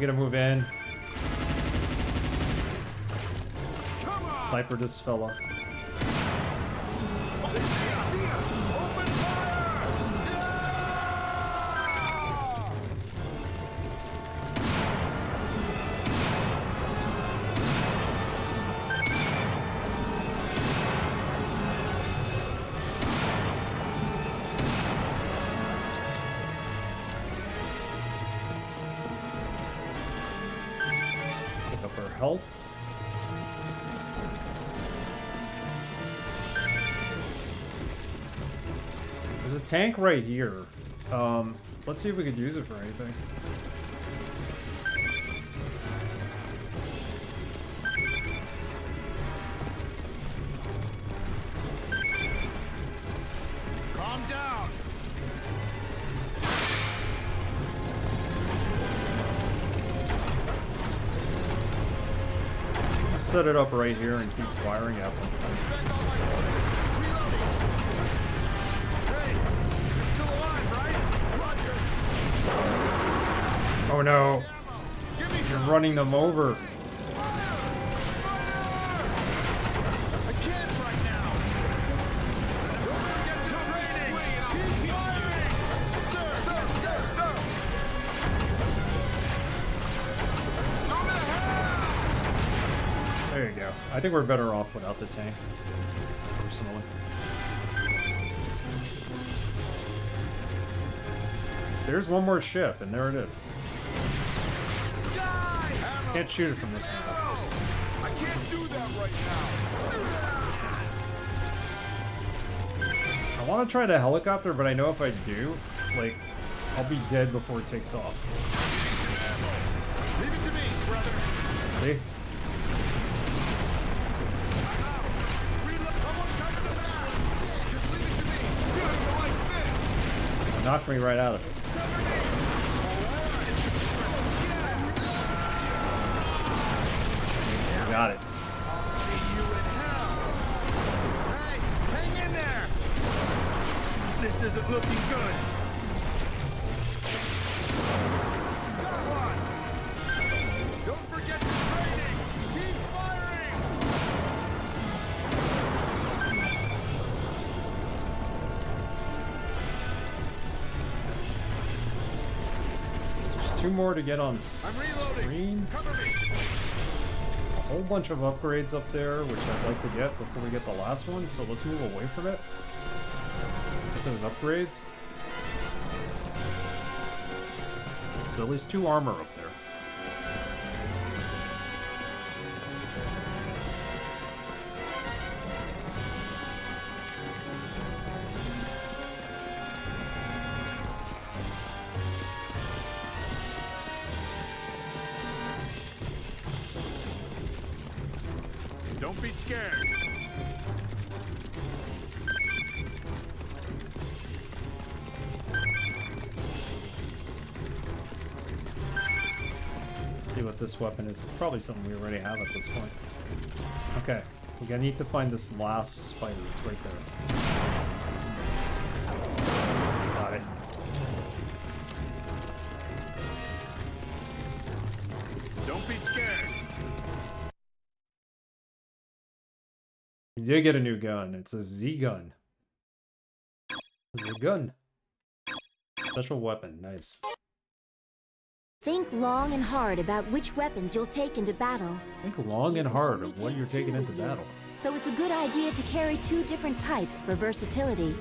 We're gonna move in. Sniper this fella. Tank right here. Let's see if we could use it for anything. Calm down. Just set it up right here and keep firing at them. Oh no, you're running them over. There you go. I think we're better off without the tank, personally. There's one more ship, and there it is. Can't shoot it from this angle. I can't do that right now. I want to try the helicopter, but I know if I do, like, I'll be dead before it takes off. Leave it to me, brother. See? It knocked me right out of it. Got it. I'll see you in hell. Hey, hang in there. This isn't looking good. Come on. Don't forget the training. Keep firing. There's two more to get on screen. I'm reloading. A whole bunch of upgrades up there, which I'd like to get before we get the last one, so let's move away from it. Get those upgrades. There's at least two armor up there. Don't be scared. See what this weapon is. It's probably something we already have at this point. Okay, we're gonna need to find this last spider right there. Got it. Don't be scared. We did get a new gun. It's a Z gun. This is a gun. Special weapon. Nice. Think long and hard about which weapons you'll take into battle. Think long and hard of what you're taking into battle. So it's a good idea to carry two different types for versatility.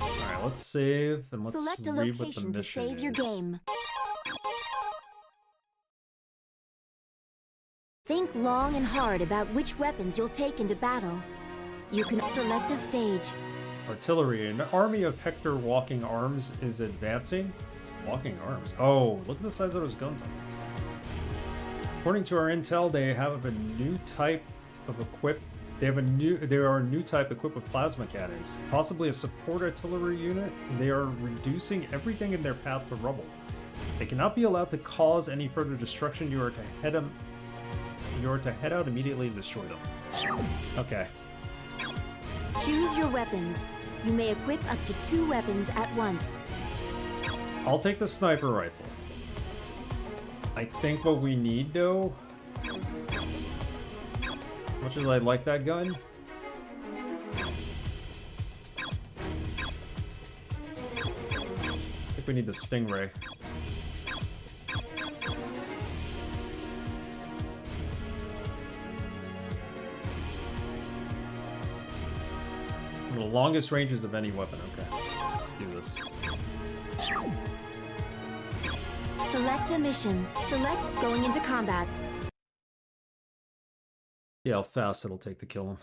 Alright, let's save and let's select a location to save your game. Think long and hard about which weapons you'll take into battle. You can select a stage. Artillery. An army of Hector walking arms is advancing. Walking arms? Oh, look at the size of those guns. According to our intel, they have a new type of equip. They are a new type equipped with plasma cannons. Possibly a support artillery unit. They are reducing everything in their path to rubble. They cannot be allowed to cause any further destruction. You are to head them. You're to head out immediately and destroy them. Okay. Choose your weapons. You may equip up to 2 weapons at once. I'll take the sniper rifle. I think what we need, though... As much as I like that gun... I think we need the Stingray. The longest ranges of any weapon. Okay, let's do this. Select a mission. Select going into combat. Yeah, how fast it'll take to kill him.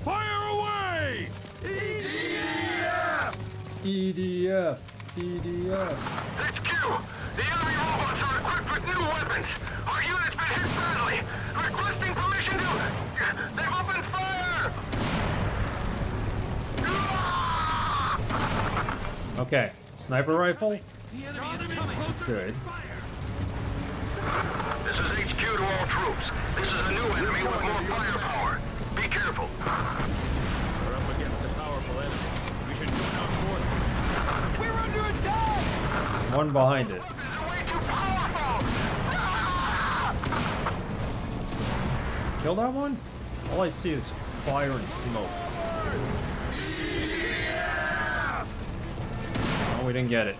Fire away! EDF! EDF! EDF! HQ! The enemy robots are equipped with new weapons. Our unit's been hit badly. Requesting permission to... They've opened fire! Okay. Sniper rifle? The enemy is coming. That's good. This is HQ to all troops. This is a new enemy with more firepower. Be careful. We're up against a powerful enemy. We should join our forces. We're under attack! One behind it. Kill that one? All I see is fire and smoke. Yeah! Oh, we didn't get it.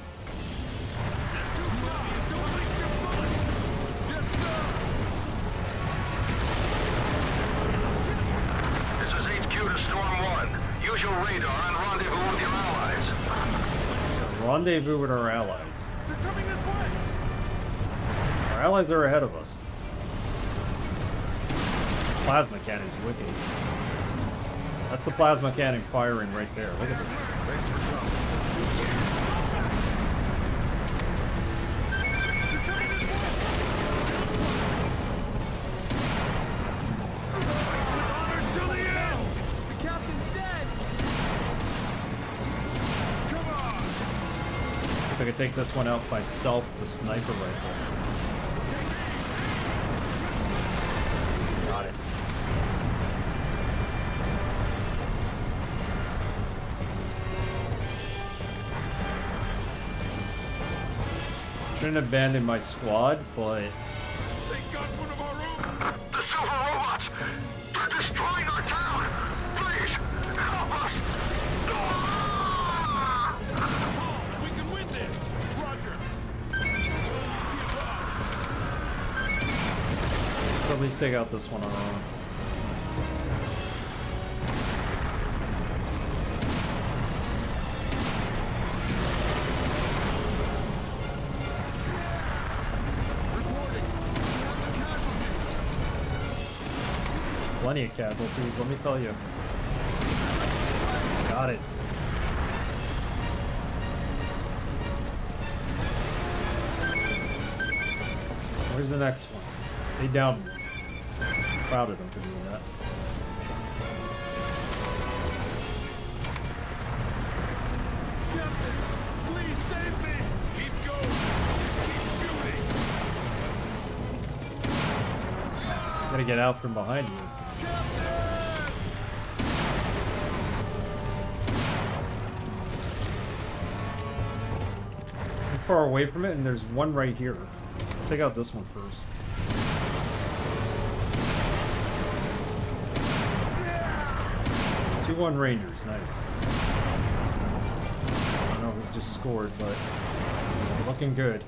This is HQ to Storm 1. Use your radar and rendezvous with your allies. Rendezvous with our allies. They're coming this way. Our allies are ahead of us. Plasma cannon's wicked. That's the plasma cannon firing right there. Look at this. To the end! The captain's dead! Come on! If I could take this one out myself, the sniper rifle. I shouldn't abandon my squad, but... They got one of our own! The silver robots! They're destroying our town! Please, help us! Oh, we can win this! Roger! Let's at least take out this one on our own. plenty of casualties, let me tell you. Got it. Where's the next one? They downed me. Proud of them for doing that. Captain, please save me! Keep going! Just keep shooting! I'm gonna get out from behind you. Captain! I'm far away from it, and there's one right here. Let's take out this one first. Yeah. 2-1 Rangers, nice. I don't know who's just scored, but looking good.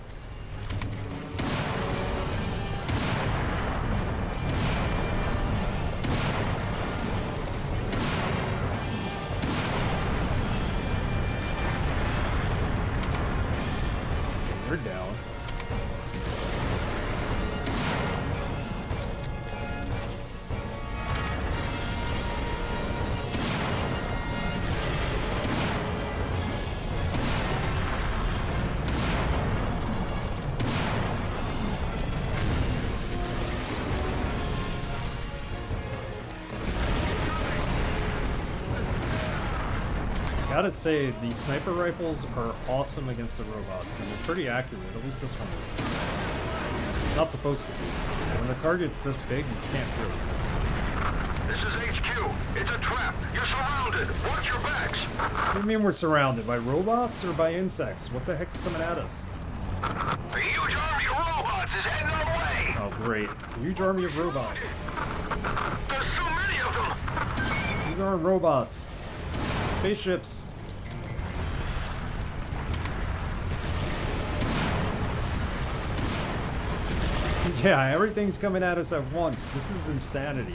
Gotta say, the sniper rifles are awesome against the robots, and they're pretty accurate, at least this one is. It's not supposed to be. When the target's this big, you can't really miss. This is HQ. It's a trap. You're surrounded. Watch your backs. What do you mean we're surrounded? By robots or by insects? What the heck's coming at us? A huge army of robots is heading our way! Oh, great. A huge army of robots. There's so many of them! These aren't robots. Spaceships. Yeah, everything's coming at us at once. This is insanity.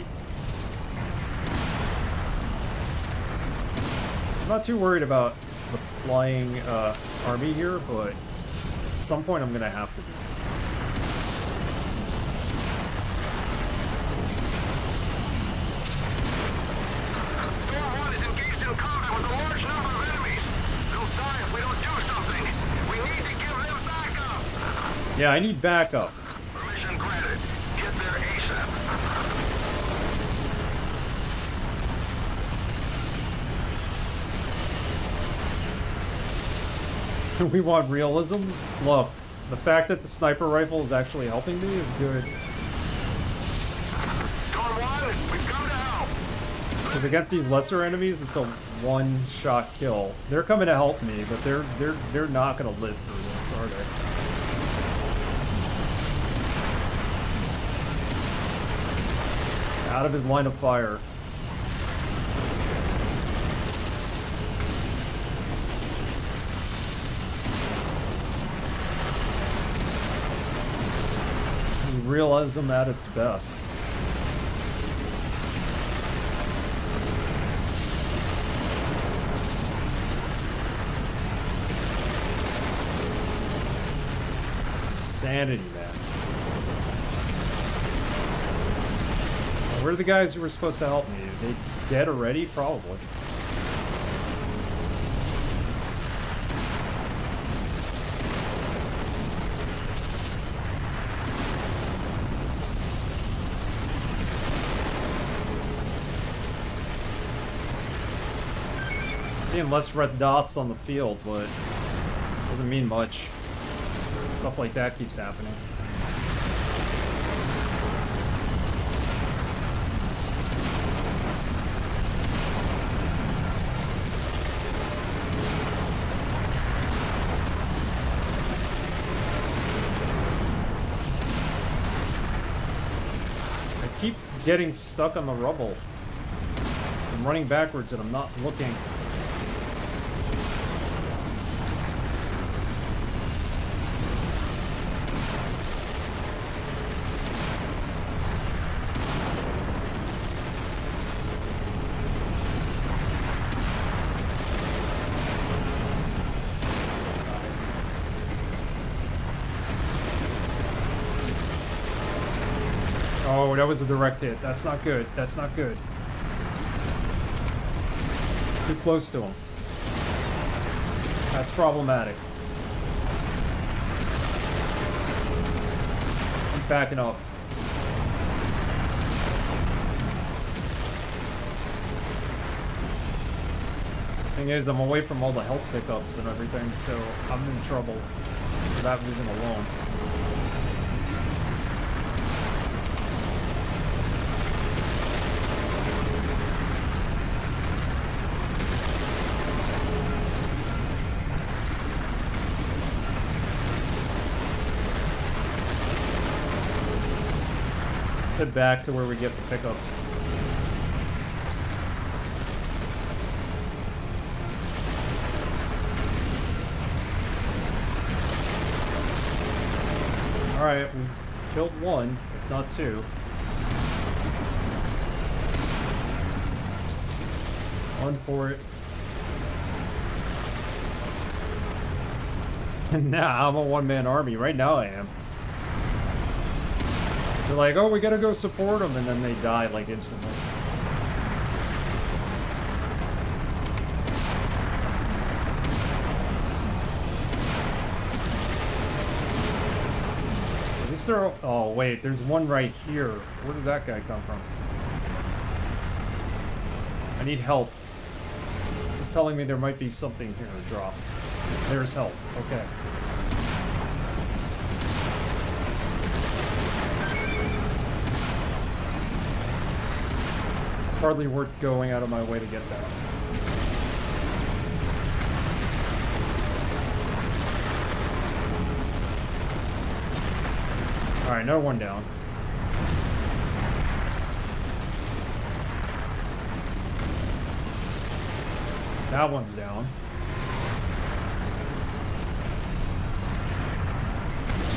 I'm not too worried about the flying army here, but at some point I'm gonna have to be. Yeah, I need backup. Permission granted. Get there ASAP. We want realism? Look, the fact that the sniper rifle is actually helping me is good. We've come to help. Because against these lesser enemies, it's a one-shot kill. They're coming to help me, but they're not gonna live through this, are they? Out of his line of fire. This is realism at its best. Insanity, man. Where are the guys who were supposed to help me? Are they dead already? Probably. I'm seeing less red dots on the field, but it doesn't mean much. Stuff like that keeps happening. Getting stuck on the rubble. I'm running backwards and I'm not looking. Oh, that was a direct hit. That's not good. That's not good. Too close to him. That's problematic. I'm backing up. Thing is, I'm away from all the health pickups and everything, so I'm in trouble for that reason alone. Head back to where we get the pickups. Alright, we killed one, if not two. One for it. Nah, I'm a one-man army. Right now I am. They're like, oh, we gotta go support them, and then they die, like, instantly. Is there a... Oh, wait, there's one right here. Where did that guy come from? I need help. This is telling me there might be something here to drop. There's help. Okay. Hardly worth going out of my way to get that. Alright, another one down. That one's down.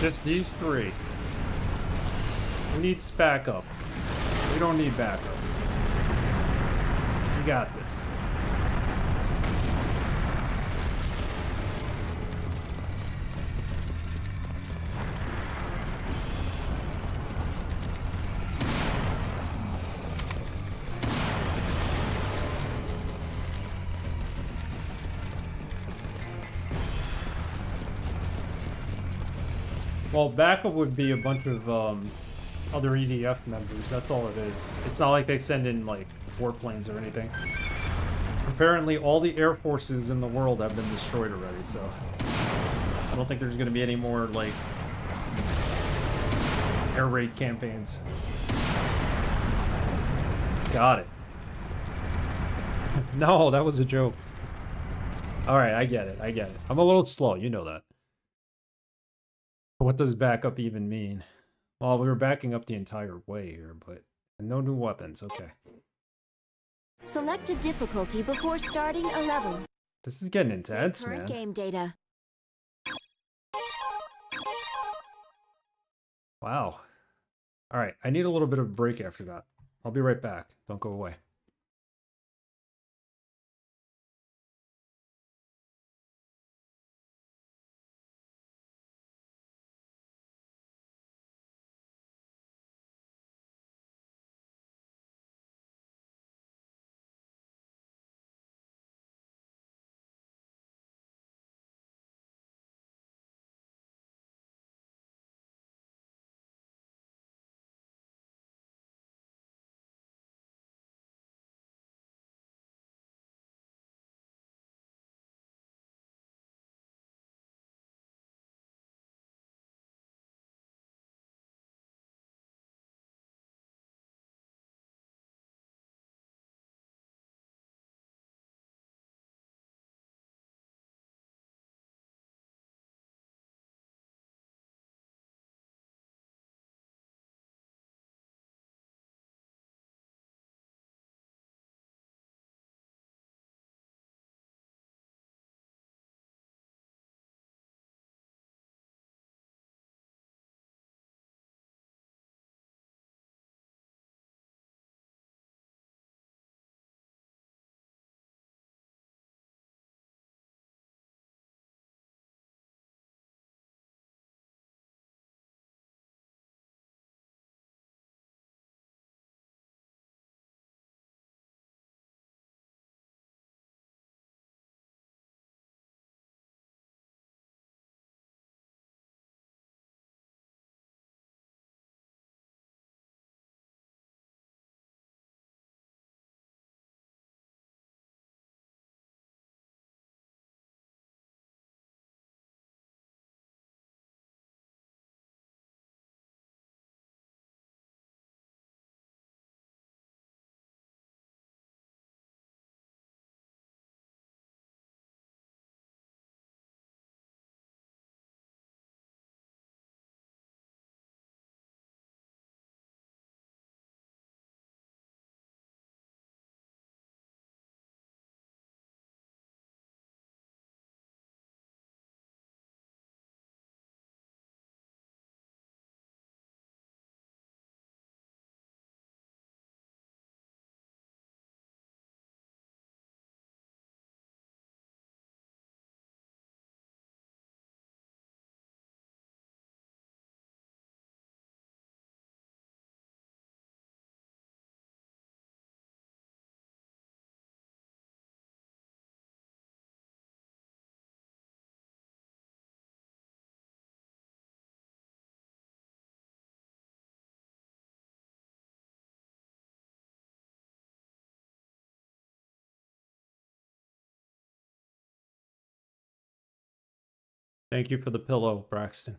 Just these three. We need backup. We don't need backup. Got this. Well, backup would be a bunch of other EDF members. That's all it is. It's not like they send in like warplanes or anything. Apparently all the air forces in the world have been destroyed already, so I don't think there's going to be any more like air raid campaigns. Got it. No, that was a joke. Alright, I get it, I get it. I'm a little slow, you know that. What does backup even mean? Well, we were backing up the entire way here, but no new weapons, okay. Select a difficulty before starting a level. This is getting intense, current man. Game data. Wow. Alright, I need a little bit of a break after that. I'll be right back. Don't go away. Thank you for the pillow, Braxton.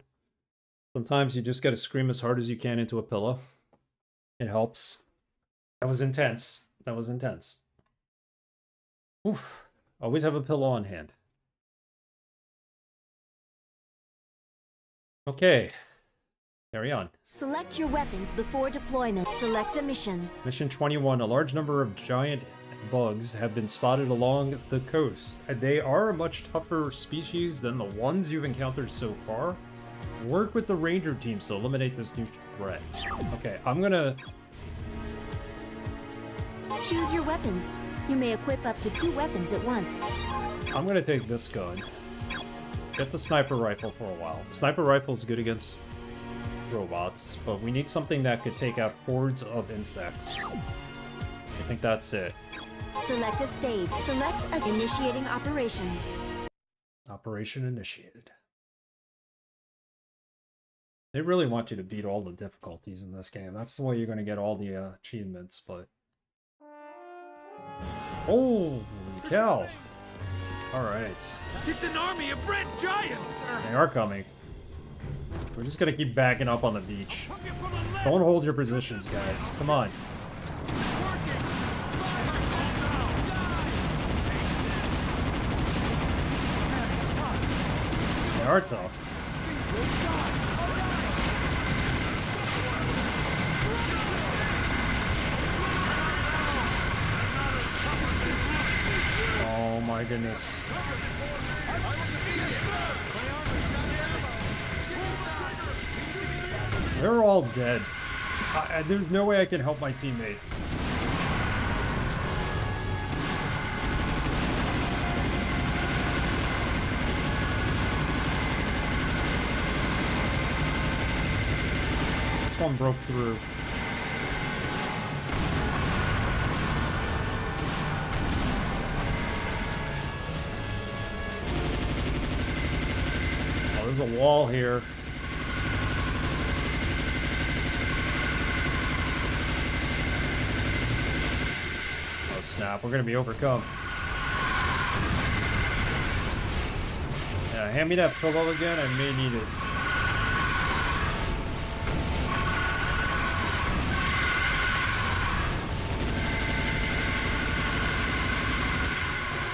Sometimes you just gotta scream as hard as you can into a pillow. It helps. That was intense. That was intense. Oof. Always have a pillow on hand. Okay. Carry on. Select your weapons before deployment. Select a mission. Mission 21. A large number of giant bugs have been spotted along the coast. They are a much tougher species than the ones you've encountered so far. Work with the Ranger team to eliminate this new threat. Okay, I'm gonna... Choose your weapons. You may equip up to 2 weapons at once. I'm gonna take this gun. Get the sniper rifle for a while. The sniper rifle is good against robots, but we need something that could take out hordes of insects. I think that's it. Select a stage. Select an initiating operation. Operation initiated. They really want you to beat all the difficulties in this game. That's the way you're going to get all the achievements, but... Holy cow! Alright. It's an army of red giants! They are coming. We're just going to keep backing up on the beach. Don't hold your positions, guys. Come on. They are tough. Oh my goodness. They're all dead. There's no way I can help my teammates. One broke through. Oh, there's a wall here. Oh snap, we're gonna be overcome. Yeah, hand me that pillow again, I may need it.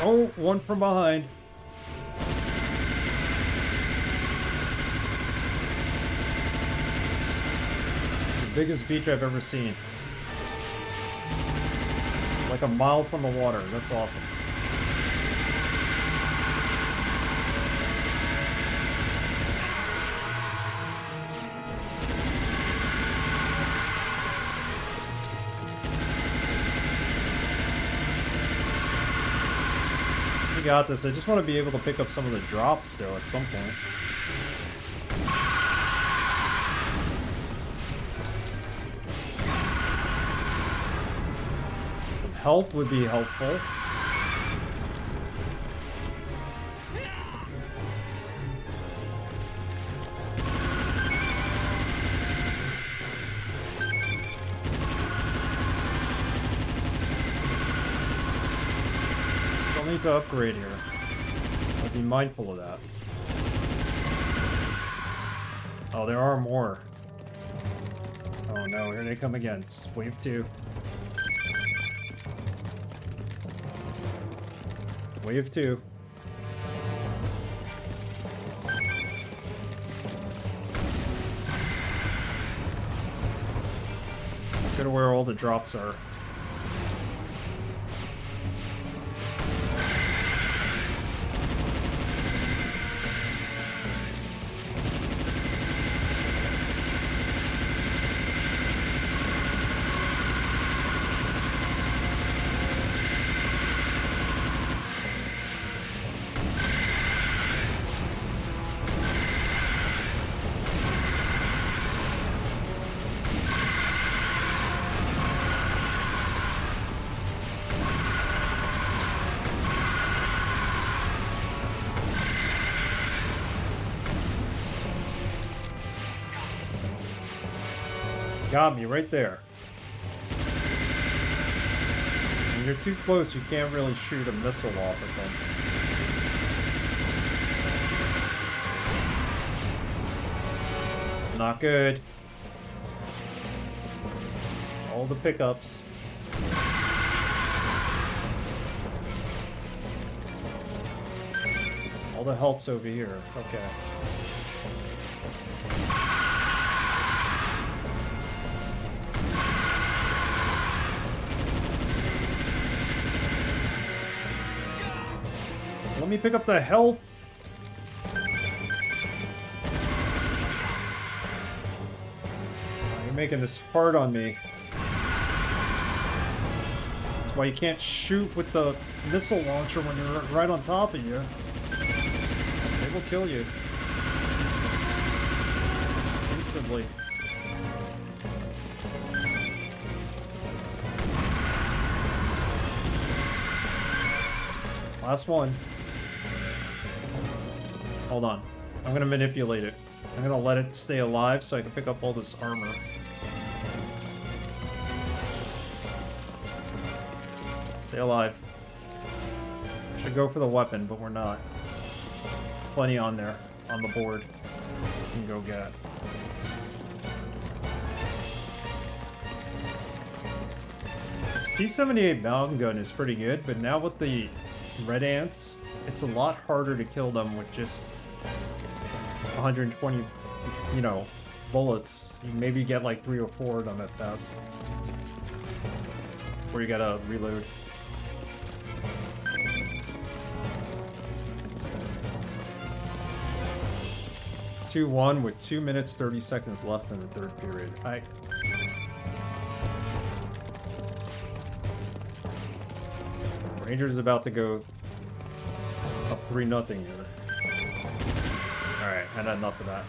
Oh, one from behind. The biggest beach I've ever seen. Like a mile from the water. That's awesome. Got this. I just want to be able to pick up some of the drops though at some point. Some health would be helpful. To upgrade here. I'll be mindful of that. Oh, there are more. Oh no, here they come again. It's wave 2. Wave 2. Go to where all the drops are. Got me right there. When you're too close, you can't really shoot a missile off of them. not good. All the pickups. All the health's over here. Okay. Let me pick up the health. Oh, you're making this hard on me. That's why you can't shoot with the missile launcher when they're right on top of you. They will kill you. Instantly. Last one. Hold on. I'm gonna manipulate it. I'm gonna let it stay alive so I can pick up all this armor. Stay alive. Should go for the weapon, but we're not. Plenty on there, on the board. You can go get it. This P78 Mountain Gun is pretty good, but now with the red ants, it's a lot harder to kill them with just 120, you know, bullets. You maybe get like 3 or 4 of them at best. Where you gotta reload. Two-1 with 2 minutes 30 seconds left in the third period. Rangers is about to go up 3-0 here. Alright, I had enough of that.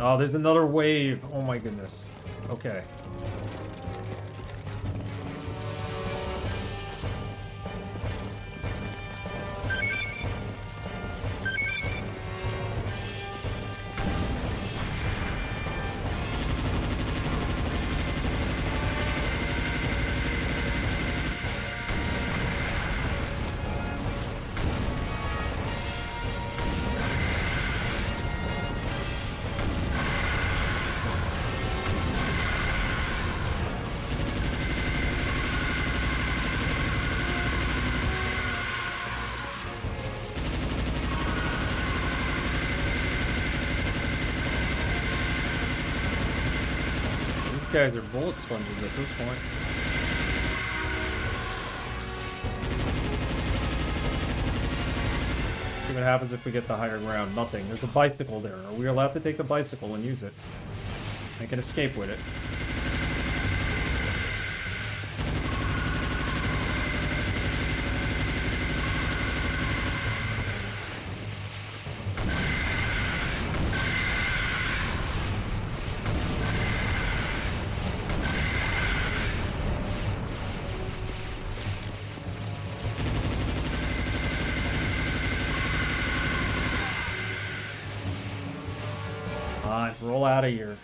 Oh, there's another wave. Oh my goodness. Okay. Guys are bullet sponges at this point. See what happens if we get the higher ground. Nothing. There's a bicycle there. Are we allowed to take the bicycle and use it? I can escape with it. Roll out of here.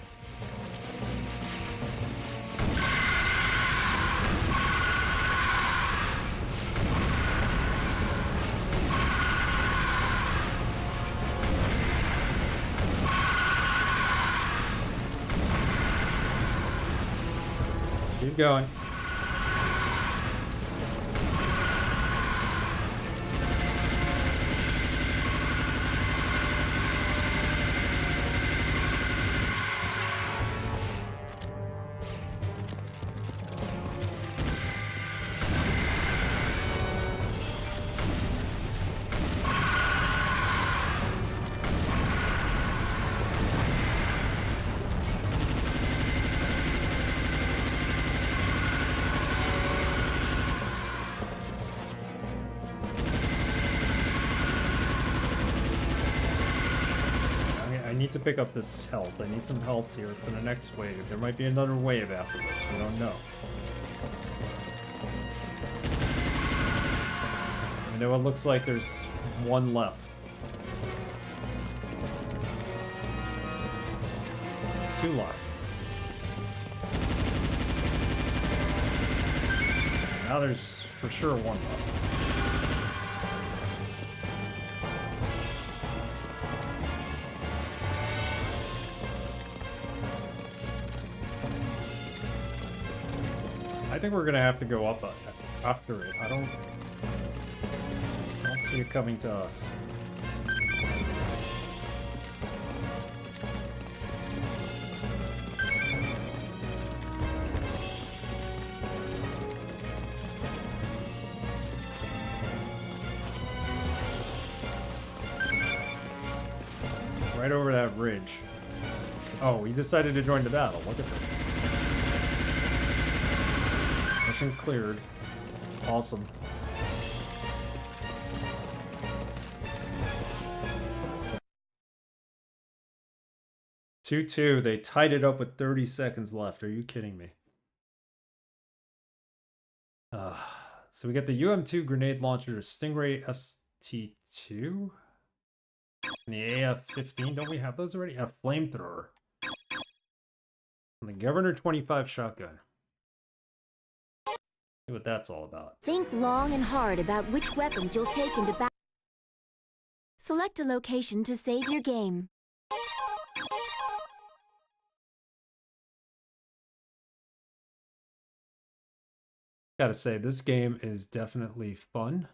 Keep going. To pick up this health. I need some health here for the next wave. There might be another wave after this. We don't know. I know it looks like there's one left. 2 left. Now there's for sure one left. I think we're gonna have to go up after it. I don't see it coming to us. Right over that ridge. Oh, he decided to join the battle. Look at this. Mission cleared. Awesome. Two-two. They tied it up with 30 seconds left. Are you kidding me? So we got the UM2 grenade launcher, Stingray ST2, and the AF-15. Don't we have those already? A flamethrower. And the Governor 25 shotgun. See what that's all about. Think long and hard about which weapons you'll take into battle. Select a location to save your game. Gotta say, this game is definitely fun.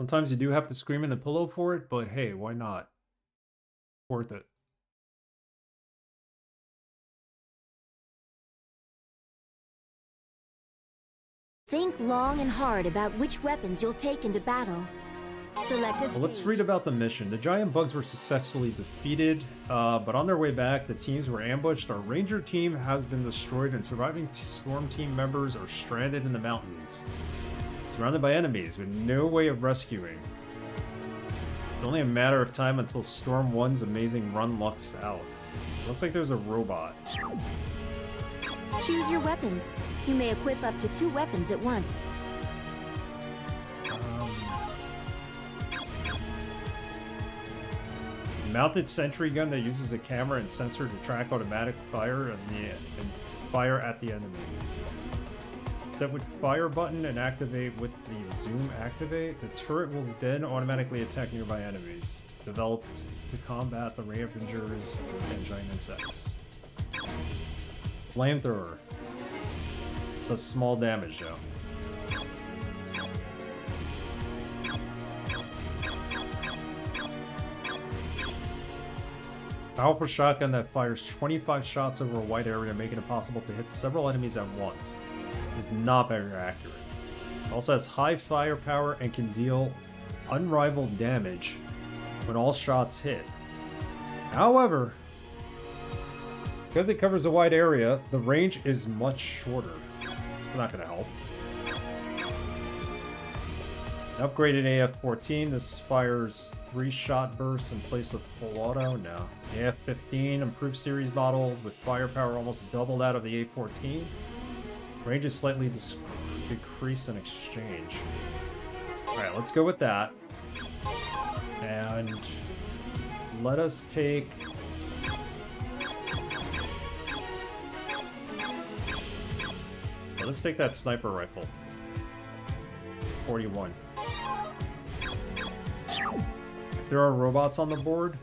Sometimes you do have to scream in a pillow for it, but hey, why not? Worth it. Think long and hard about which weapons you'll take into battle. Select a stage. Let's read about the mission. The giant bugs were successfully defeated, but on their way back, the teams were ambushed. Our Ranger team has been destroyed, and surviving Storm team members are stranded in the mountains, surrounded by enemies with no way of rescuing. It's only a matter of time until Storm 1's amazing run lucks out. Looks like there's a robot. Choose your weapons. You may equip up to 2 weapons at once. Mounted sentry gun that uses a camera and sensor to track automatic fire and fire at the enemy. Set with fire button and activate with the zoom activate. The turret will then automatically attack nearby enemies. Developed to combat the Rangers and giant insects. Flamethrower. Does small damage though. Powerful shotgun that fires 25 shots over a wide area, making it possible to hit several enemies at once. Is not very accurate. It also has high firepower and can deal unrivaled damage when all shots hit. However, because it covers a wide area, the range is much shorter. It's not going to help. An upgraded AF-14. This fires 3-shot bursts in place of full auto. No. The AF-15 improved series model with firepower almost double that of the AF-14. Range is slightly decreased in exchange. Alright, let's go with that. And let us take... Let's take that sniper rifle. 41. If there are robots on the board,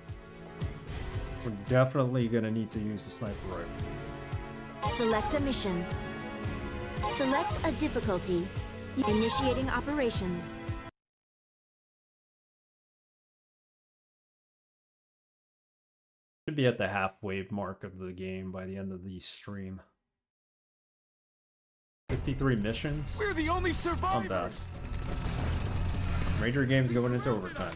we're definitely going to need to use the sniper rifle. Select a mission. Select a difficulty. Initiating operation. Should be at the halfway mark of the game by the end of the stream. 53 missions. We're the only survivors. I'm bad. Ranger game's going into overtime.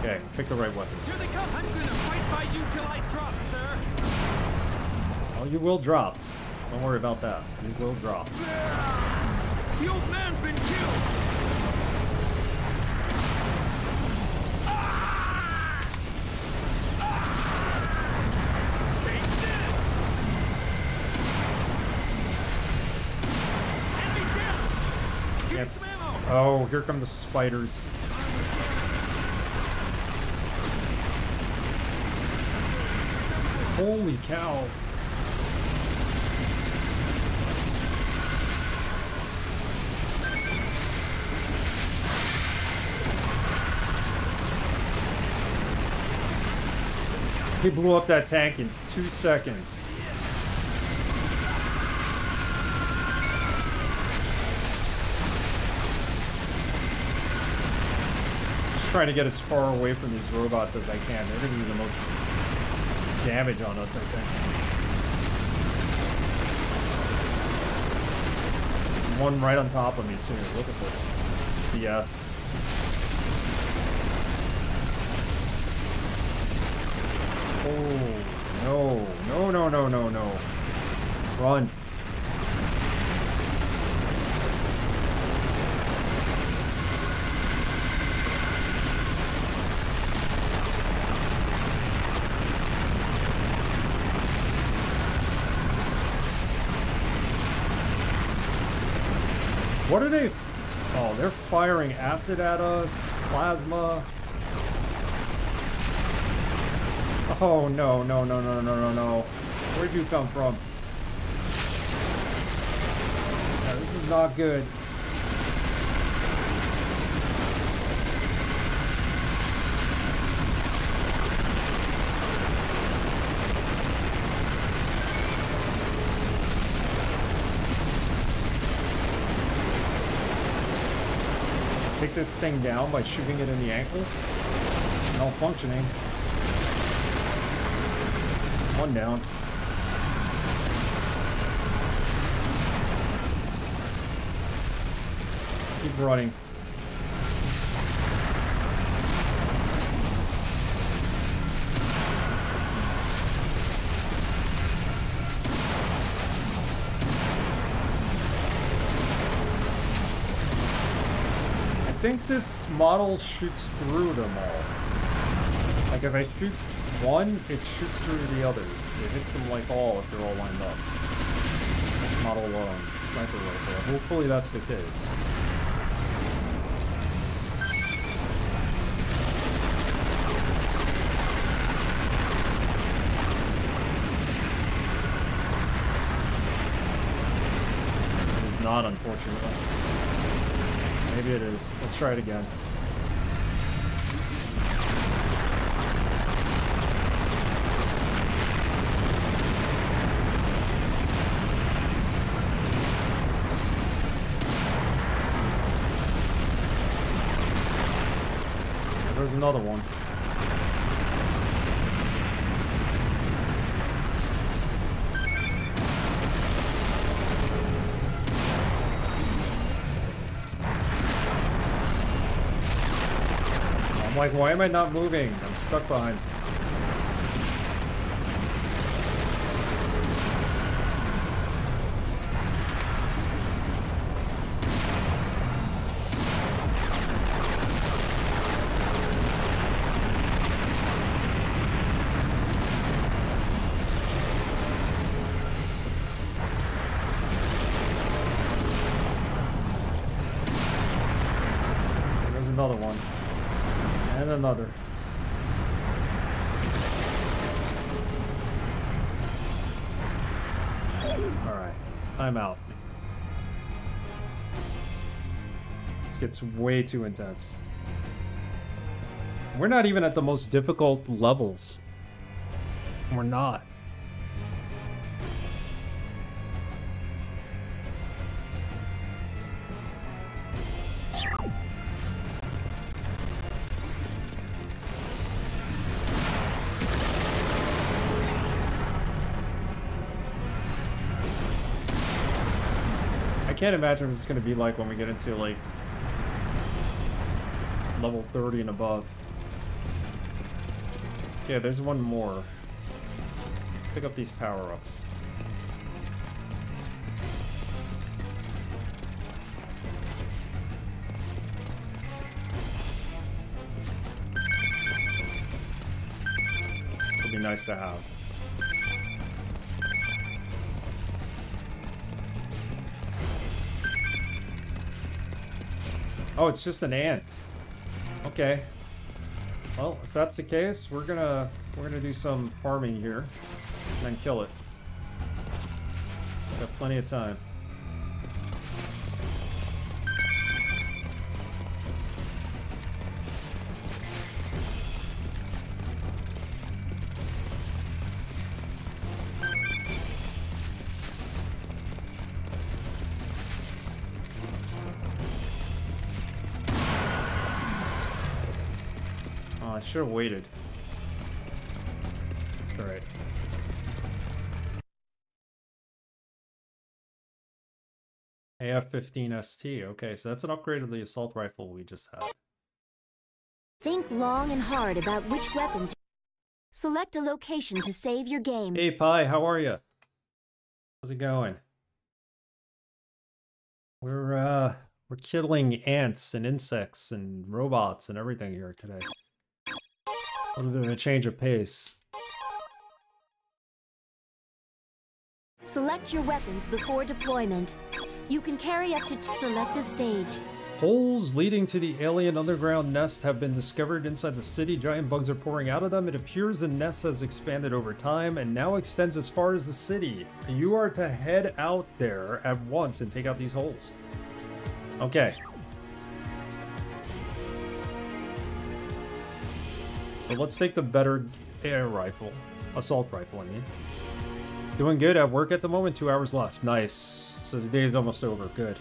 Okay, pick the right weapons. Here they come. I'm gonna fight by you till I drop, sir. Oh, you will drop. Don't worry about that. You will drop. The old man's been killed. Ah! Ah! Take this. Enemy down. Yes. Oh, here come the spiders. Holy cow. He blew up that tank in 2 seconds. Just trying to get as far away from these robots as I can. They're going to do the most damage on us, I think. One right on top of me too. Look at this BS. Oh no! No! No! No! No! No! Run! What are they? Oh, they're firing acid at us. Plasma. Oh, no, no, no, no, no, no, no. Where'd you come from? Yeah, this is not good. Take this thing down by shooting it in the ankles. Malfunctioning. One down. Keep running. I think this model shoots through them all. Like if I shoot one, it shoots through the others. It hits them like all if they're all lined up. Model 1 sniper rifle. Hopefully that's the case. It's not, unfortunately. Maybe it is. Let's try it again. There's another one. Like, why am I not moving? I'm stuck behind something. There's another one. And another. Alright, I'm out. This gets way too intense. We're not even at the most difficult levels. We're not. I can't imagine what it's going to be like when we get into, like, level 30 and above. Yeah, there's one more. Pick up these power-ups. It'll be nice to have. Oh, it's just an ant. Okay. Well, if that's the case, we're gonna do some farming here, and then kill it. Got plenty of time. I should have waited. All right. AF-15 ST. Okay, so that's an upgrade of the assault rifle we just had. Think long and hard about which weapons. Select a location to save your game. Hey, Pi, how are you? How's it going? We're killing ants and insects and robots and everything here today. A little bit of a change of pace. Select your weapons before deployment. You can carry up to two. Select a stage. Holes leading to the alien underground nest have been discovered inside the city. Giant bugs are pouring out of them. It appears the nest has expanded over time and now extends as far as the city. You are to head out there at once and take out these holes. Okay. So let's take the better air rifle. Assault rifle, I mean. Doing good at work at the moment. 2 hours left. Nice. So the day is almost over. Good.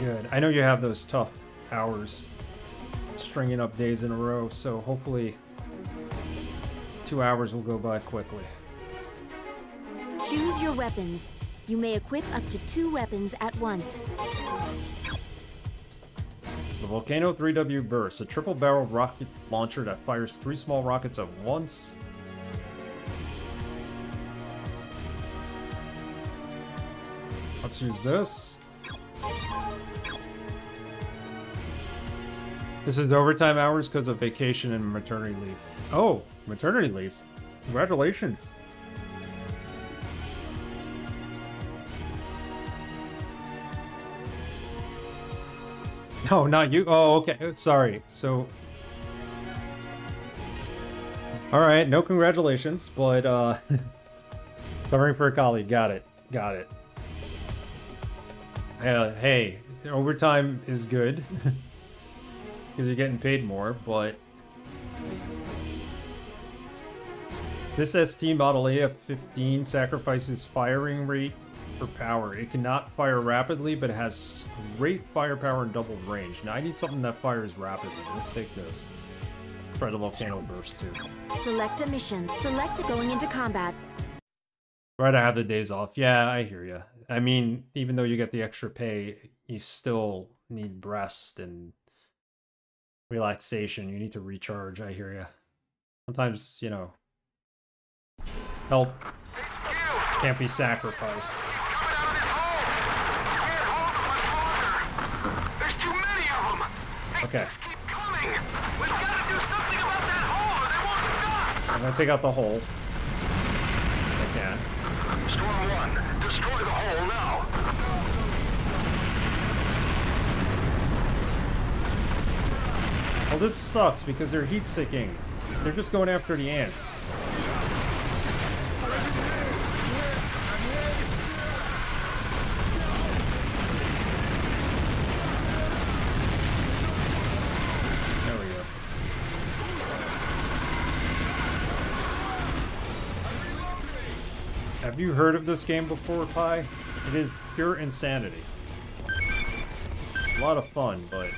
Good. I know you have those tough hours stringing up days in a row, so hopefully 2 hours will go by quickly. Choose your weapons. You may equip up to 2 weapons at once. The Volcano 3W Burst, a triple-barreled rocket launcher that fires 3 small rockets at once. Let's use this. This is overtime hours because of vacation and maternity leave. Oh, maternity leave. Congratulations. No, not you. Oh, okay. Sorry. So. All right. No congratulations, but covering for a colleague. Got it. Got it. Hey, overtime is good. Because you're getting paid more, but this ST model AF-15 sacrifices firing rate for power. It cannot fire rapidly, but it has great firepower and doubled range. Now I need something that fires rapidly. Let's take this. Incredible Cannon Burst 2. Select a mission. Select going into combat. Right, I have the days off. Yeah, I hear you. I mean, even though you get the extra pay, you still need rest and relaxation. You need to recharge. I hear you. Sometimes, you know, health can't be sacrificed. There's too many of them. Okay. Keep coming. We've got to do something about that hole, or they won't stop. I'm gonna take out the hole. I can. Storm 1, destroy the hole now. Well, this sucks because they're heat-seeking. They're just going after the ants. There we go. Have you heard of this game before, Pi? It is pure insanity. A lot of fun, but...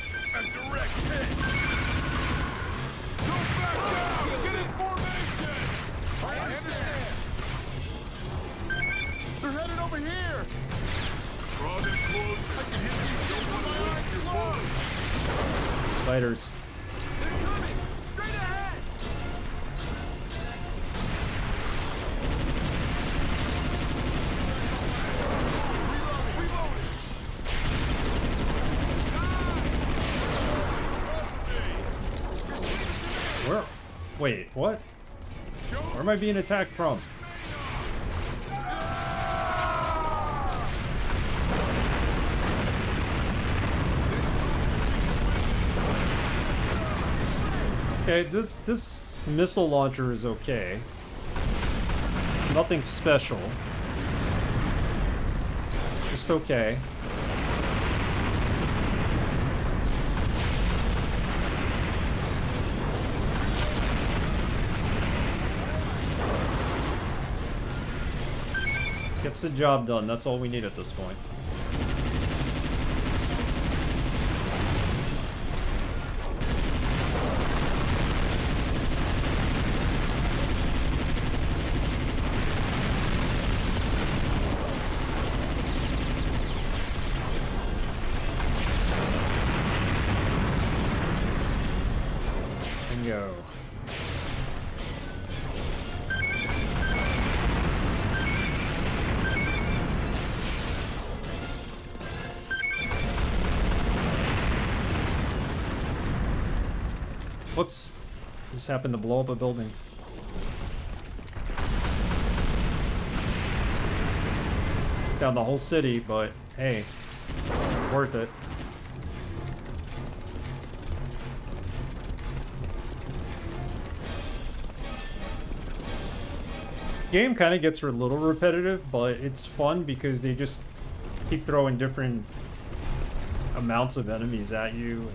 Get in formation! I understand! They're headed over here! Robin, close! I can hit you just with my eyes closed! Spiders. They're coming! Straight ahead! Wait, what? Where am I being attacked from? Okay, this missile launcher is okay. Nothing special. Just okay. Gets the job done. That's all we need at this point. go. Whoops. Just happened to blow up a building. Down the whole city, but hey, worth it. Game kind of gets a little repetitive, but it's fun because they just keep throwing different amounts of enemies at you and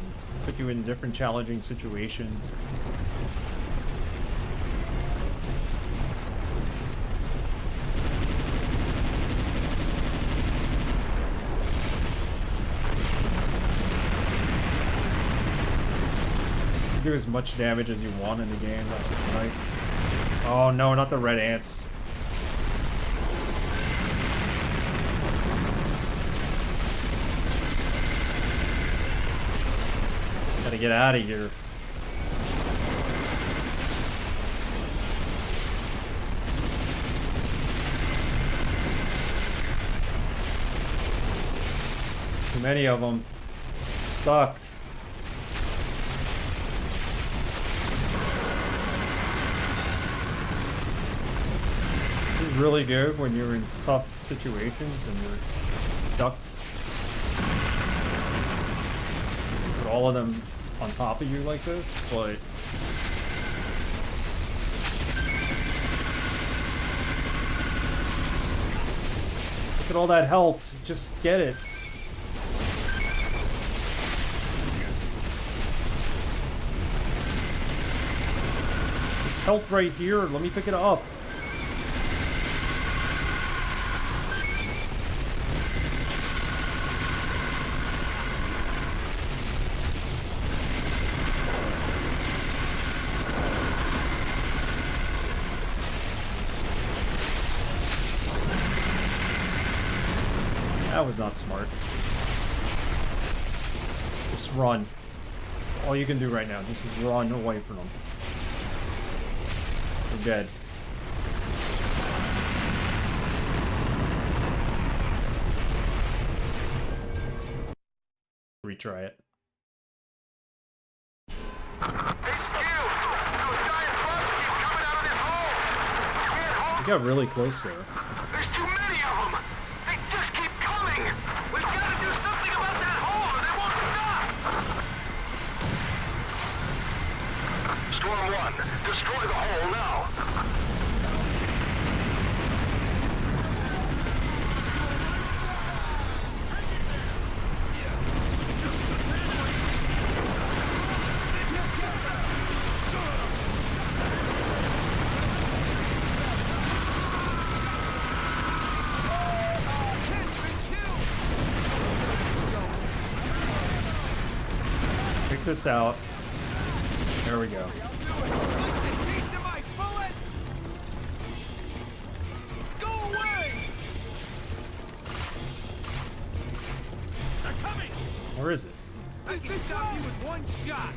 put you in different challenging situations. You do as much damage as you want in the game, that's what's nice. Oh no, not the red ants. Gotta get out of here. Too many of them. Stuck. Really good when you're in tough situations and you're stuck with all of them on top of you like this, but look at all that health, just get it. There's health right here, let me pick it up. Was not smart. Just run. All you can do right now, just run away from them. You're dead. Retry it. You got really close there. Destroy the hole now! Pick this out. There we go. Where is it? I can stop you with one shot.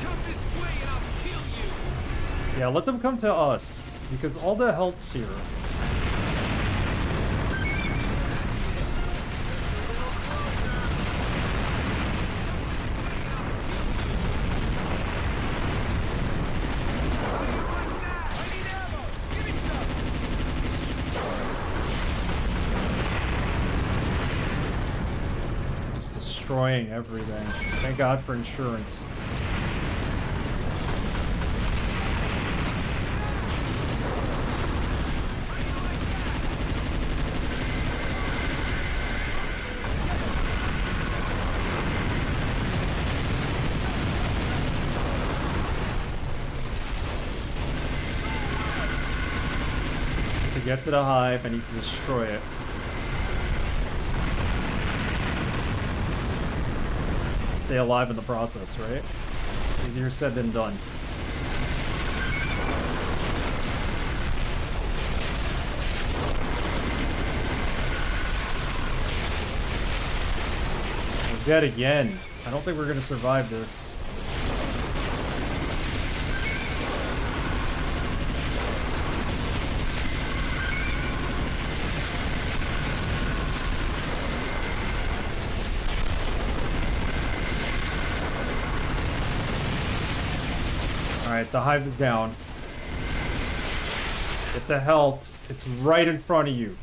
Come this way and I'll kill you. Yeah, let them come to us because all the health's here. Everything. Thank God for insurance. To get to the hive, I need to destroy it. Stay alive in the process, right? Easier said than done. dead again. I don't think we're going to survive this. Alright, the hive is down. Get the health. It's right in front of you.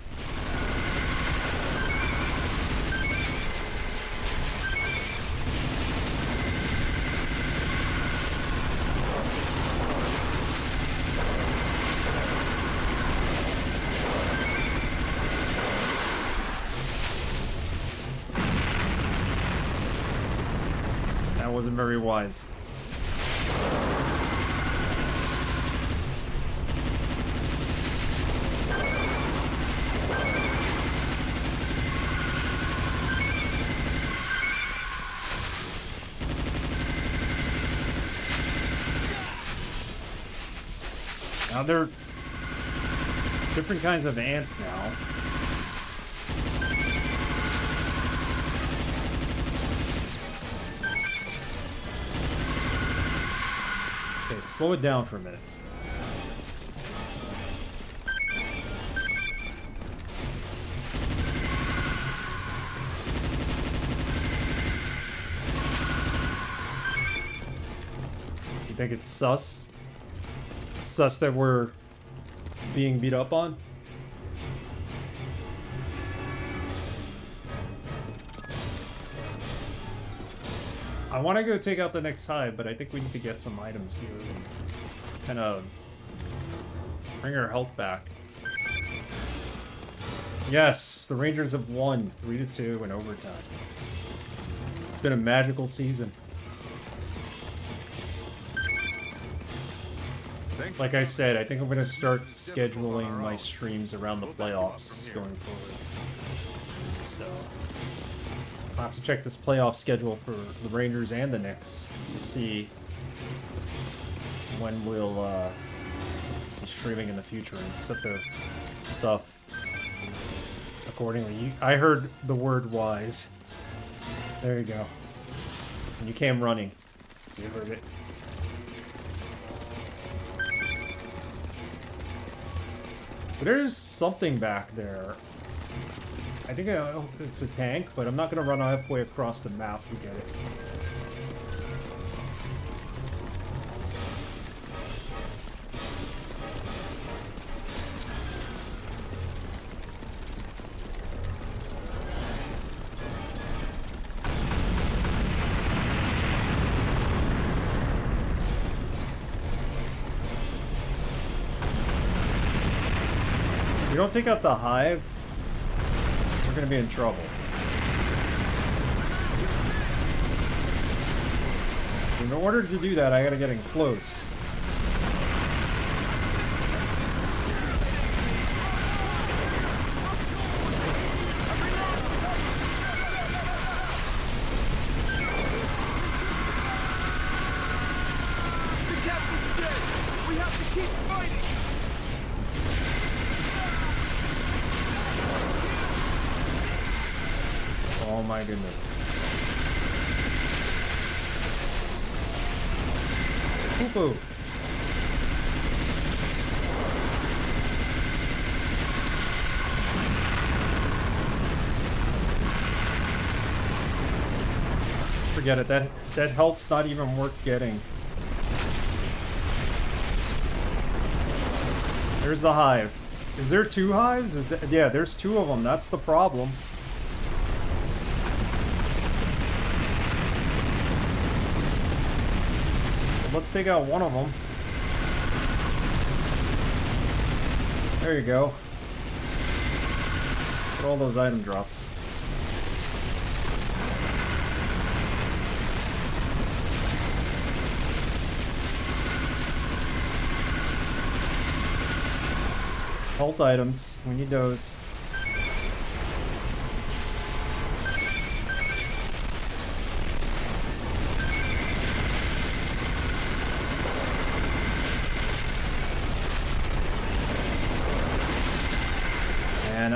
That wasn't very wise. Now they're different kinds of ants now. Okay, slow it down for a minute. You think it's sus? Sus that we're being beat up on. I want to go take out the next hive, but I think we need to get some items here and kind of bring our health back. Yes, the Rangers have won 3-2 in overtime. It's been a magical season. Like I said, I think I'm going to start scheduling my streams around the playoffs going forward. So, I'll have to check this playoff schedule for the Rangers and the Knicks to see when we'll be streaming in the future and set the stuff accordingly. I heard the word wise. There you go. And you came running. You heard it. There's something back there. I think it's a tank, but I'm not going to run halfway across the map to get it. Don't take out the hive, we're gonna be in trouble. In order to do that, I gotta get in close. My goodness. Poo-poo. Forget it. That health's not even worth getting. There's the hive. Is there two hives? Yeah, there's two of them. That's the problem. Let's take out one of them. There you go. Put all those item drops. Health items, we need those.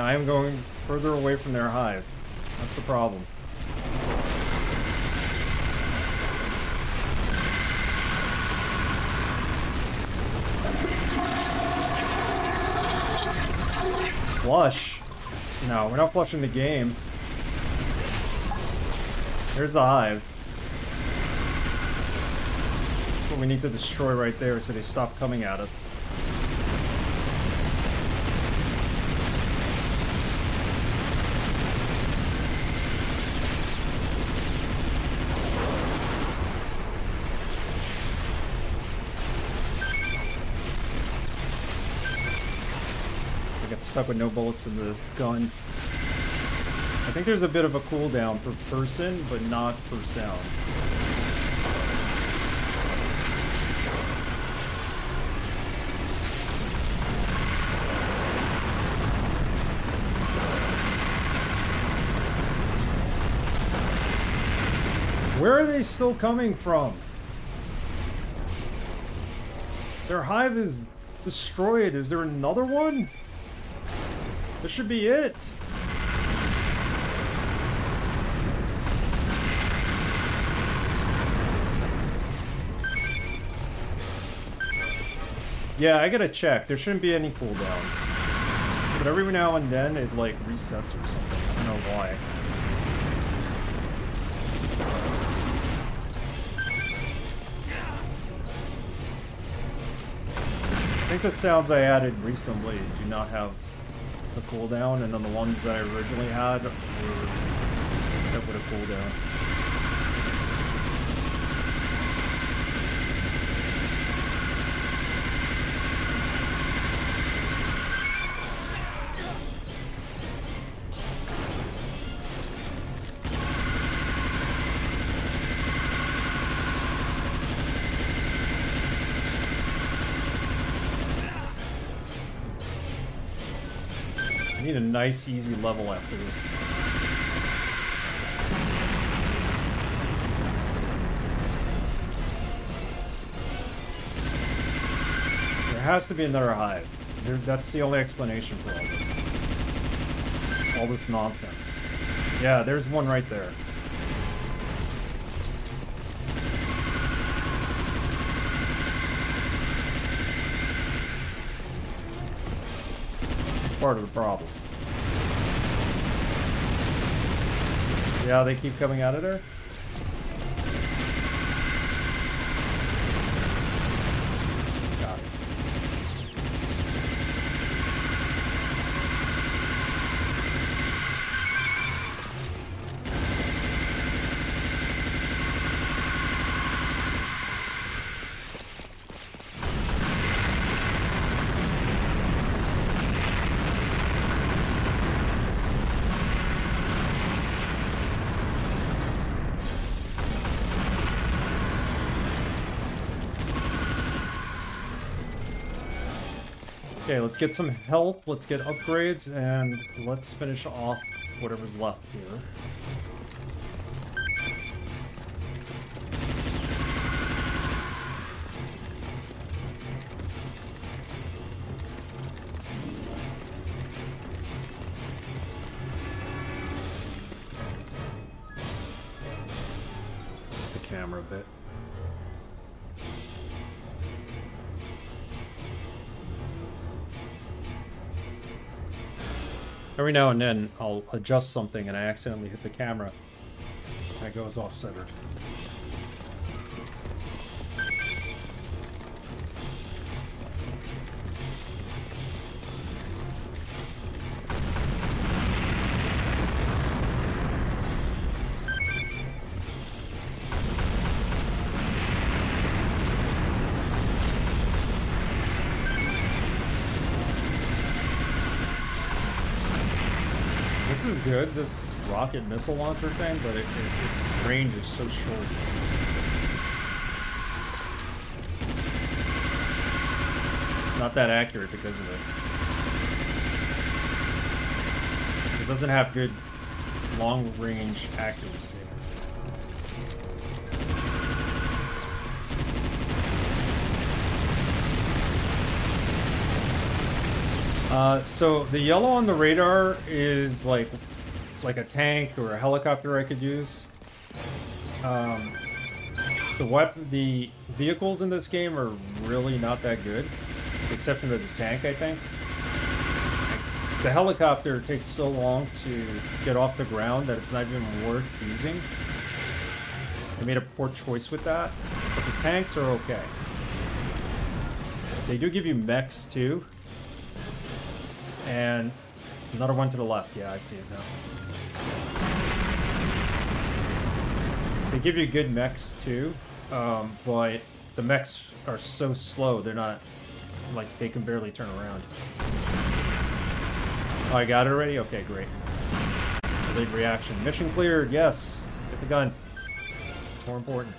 I'm going further away from their hive. That's the problem. flush. No, we're not flushing the game. There's the hive. That's what we need to destroy right there so they stop coming at us. Stuck with no bullets in the gun. I think there's a bit of a cooldown per person, but not per sound. Where are they still coming from? Their hive is destroyed. Is there another one? This should be it. Yeah, I gotta check. There shouldn't be any cooldowns. But every now and then it like resets or something. I don't know why. I think the sounds I added recently do not have a cooldown, and then the ones that I originally had were mixed up with a cooldown. A nice easy level after this. There has to be another hive. That's the only explanation for all this. All this nonsense. Yeah, there's one right there. Part of the problem. Yeah, they keep coming out of there. Got it. Okay, let's get some help, let's get upgrades, and let's finish off whatever's left here. Every now and then, I'll adjust something and I accidentally hit the camera. That goes off-center. Good, this rocket missile launcher thing, but its range is so short. It's not that accurate because of it. It doesn't have good long-range accuracy. So the yellow on the radar is like a tank or a helicopter I could use. The vehicles in this game are really not that good, except for the tank, I think. the helicopter takes so long to get off the ground that it's not even worth using. They made a poor choice with that, but the tanks are okay. They do give you mechs too. And another one to the left. Yeah, I see it now. They give you good mechs too, but the mechs are so slow, they're not, like, they can barely turn around. Oh, I got it already? Okay, great. Delayed reaction. Mission cleared, yes. Get the gun. More important.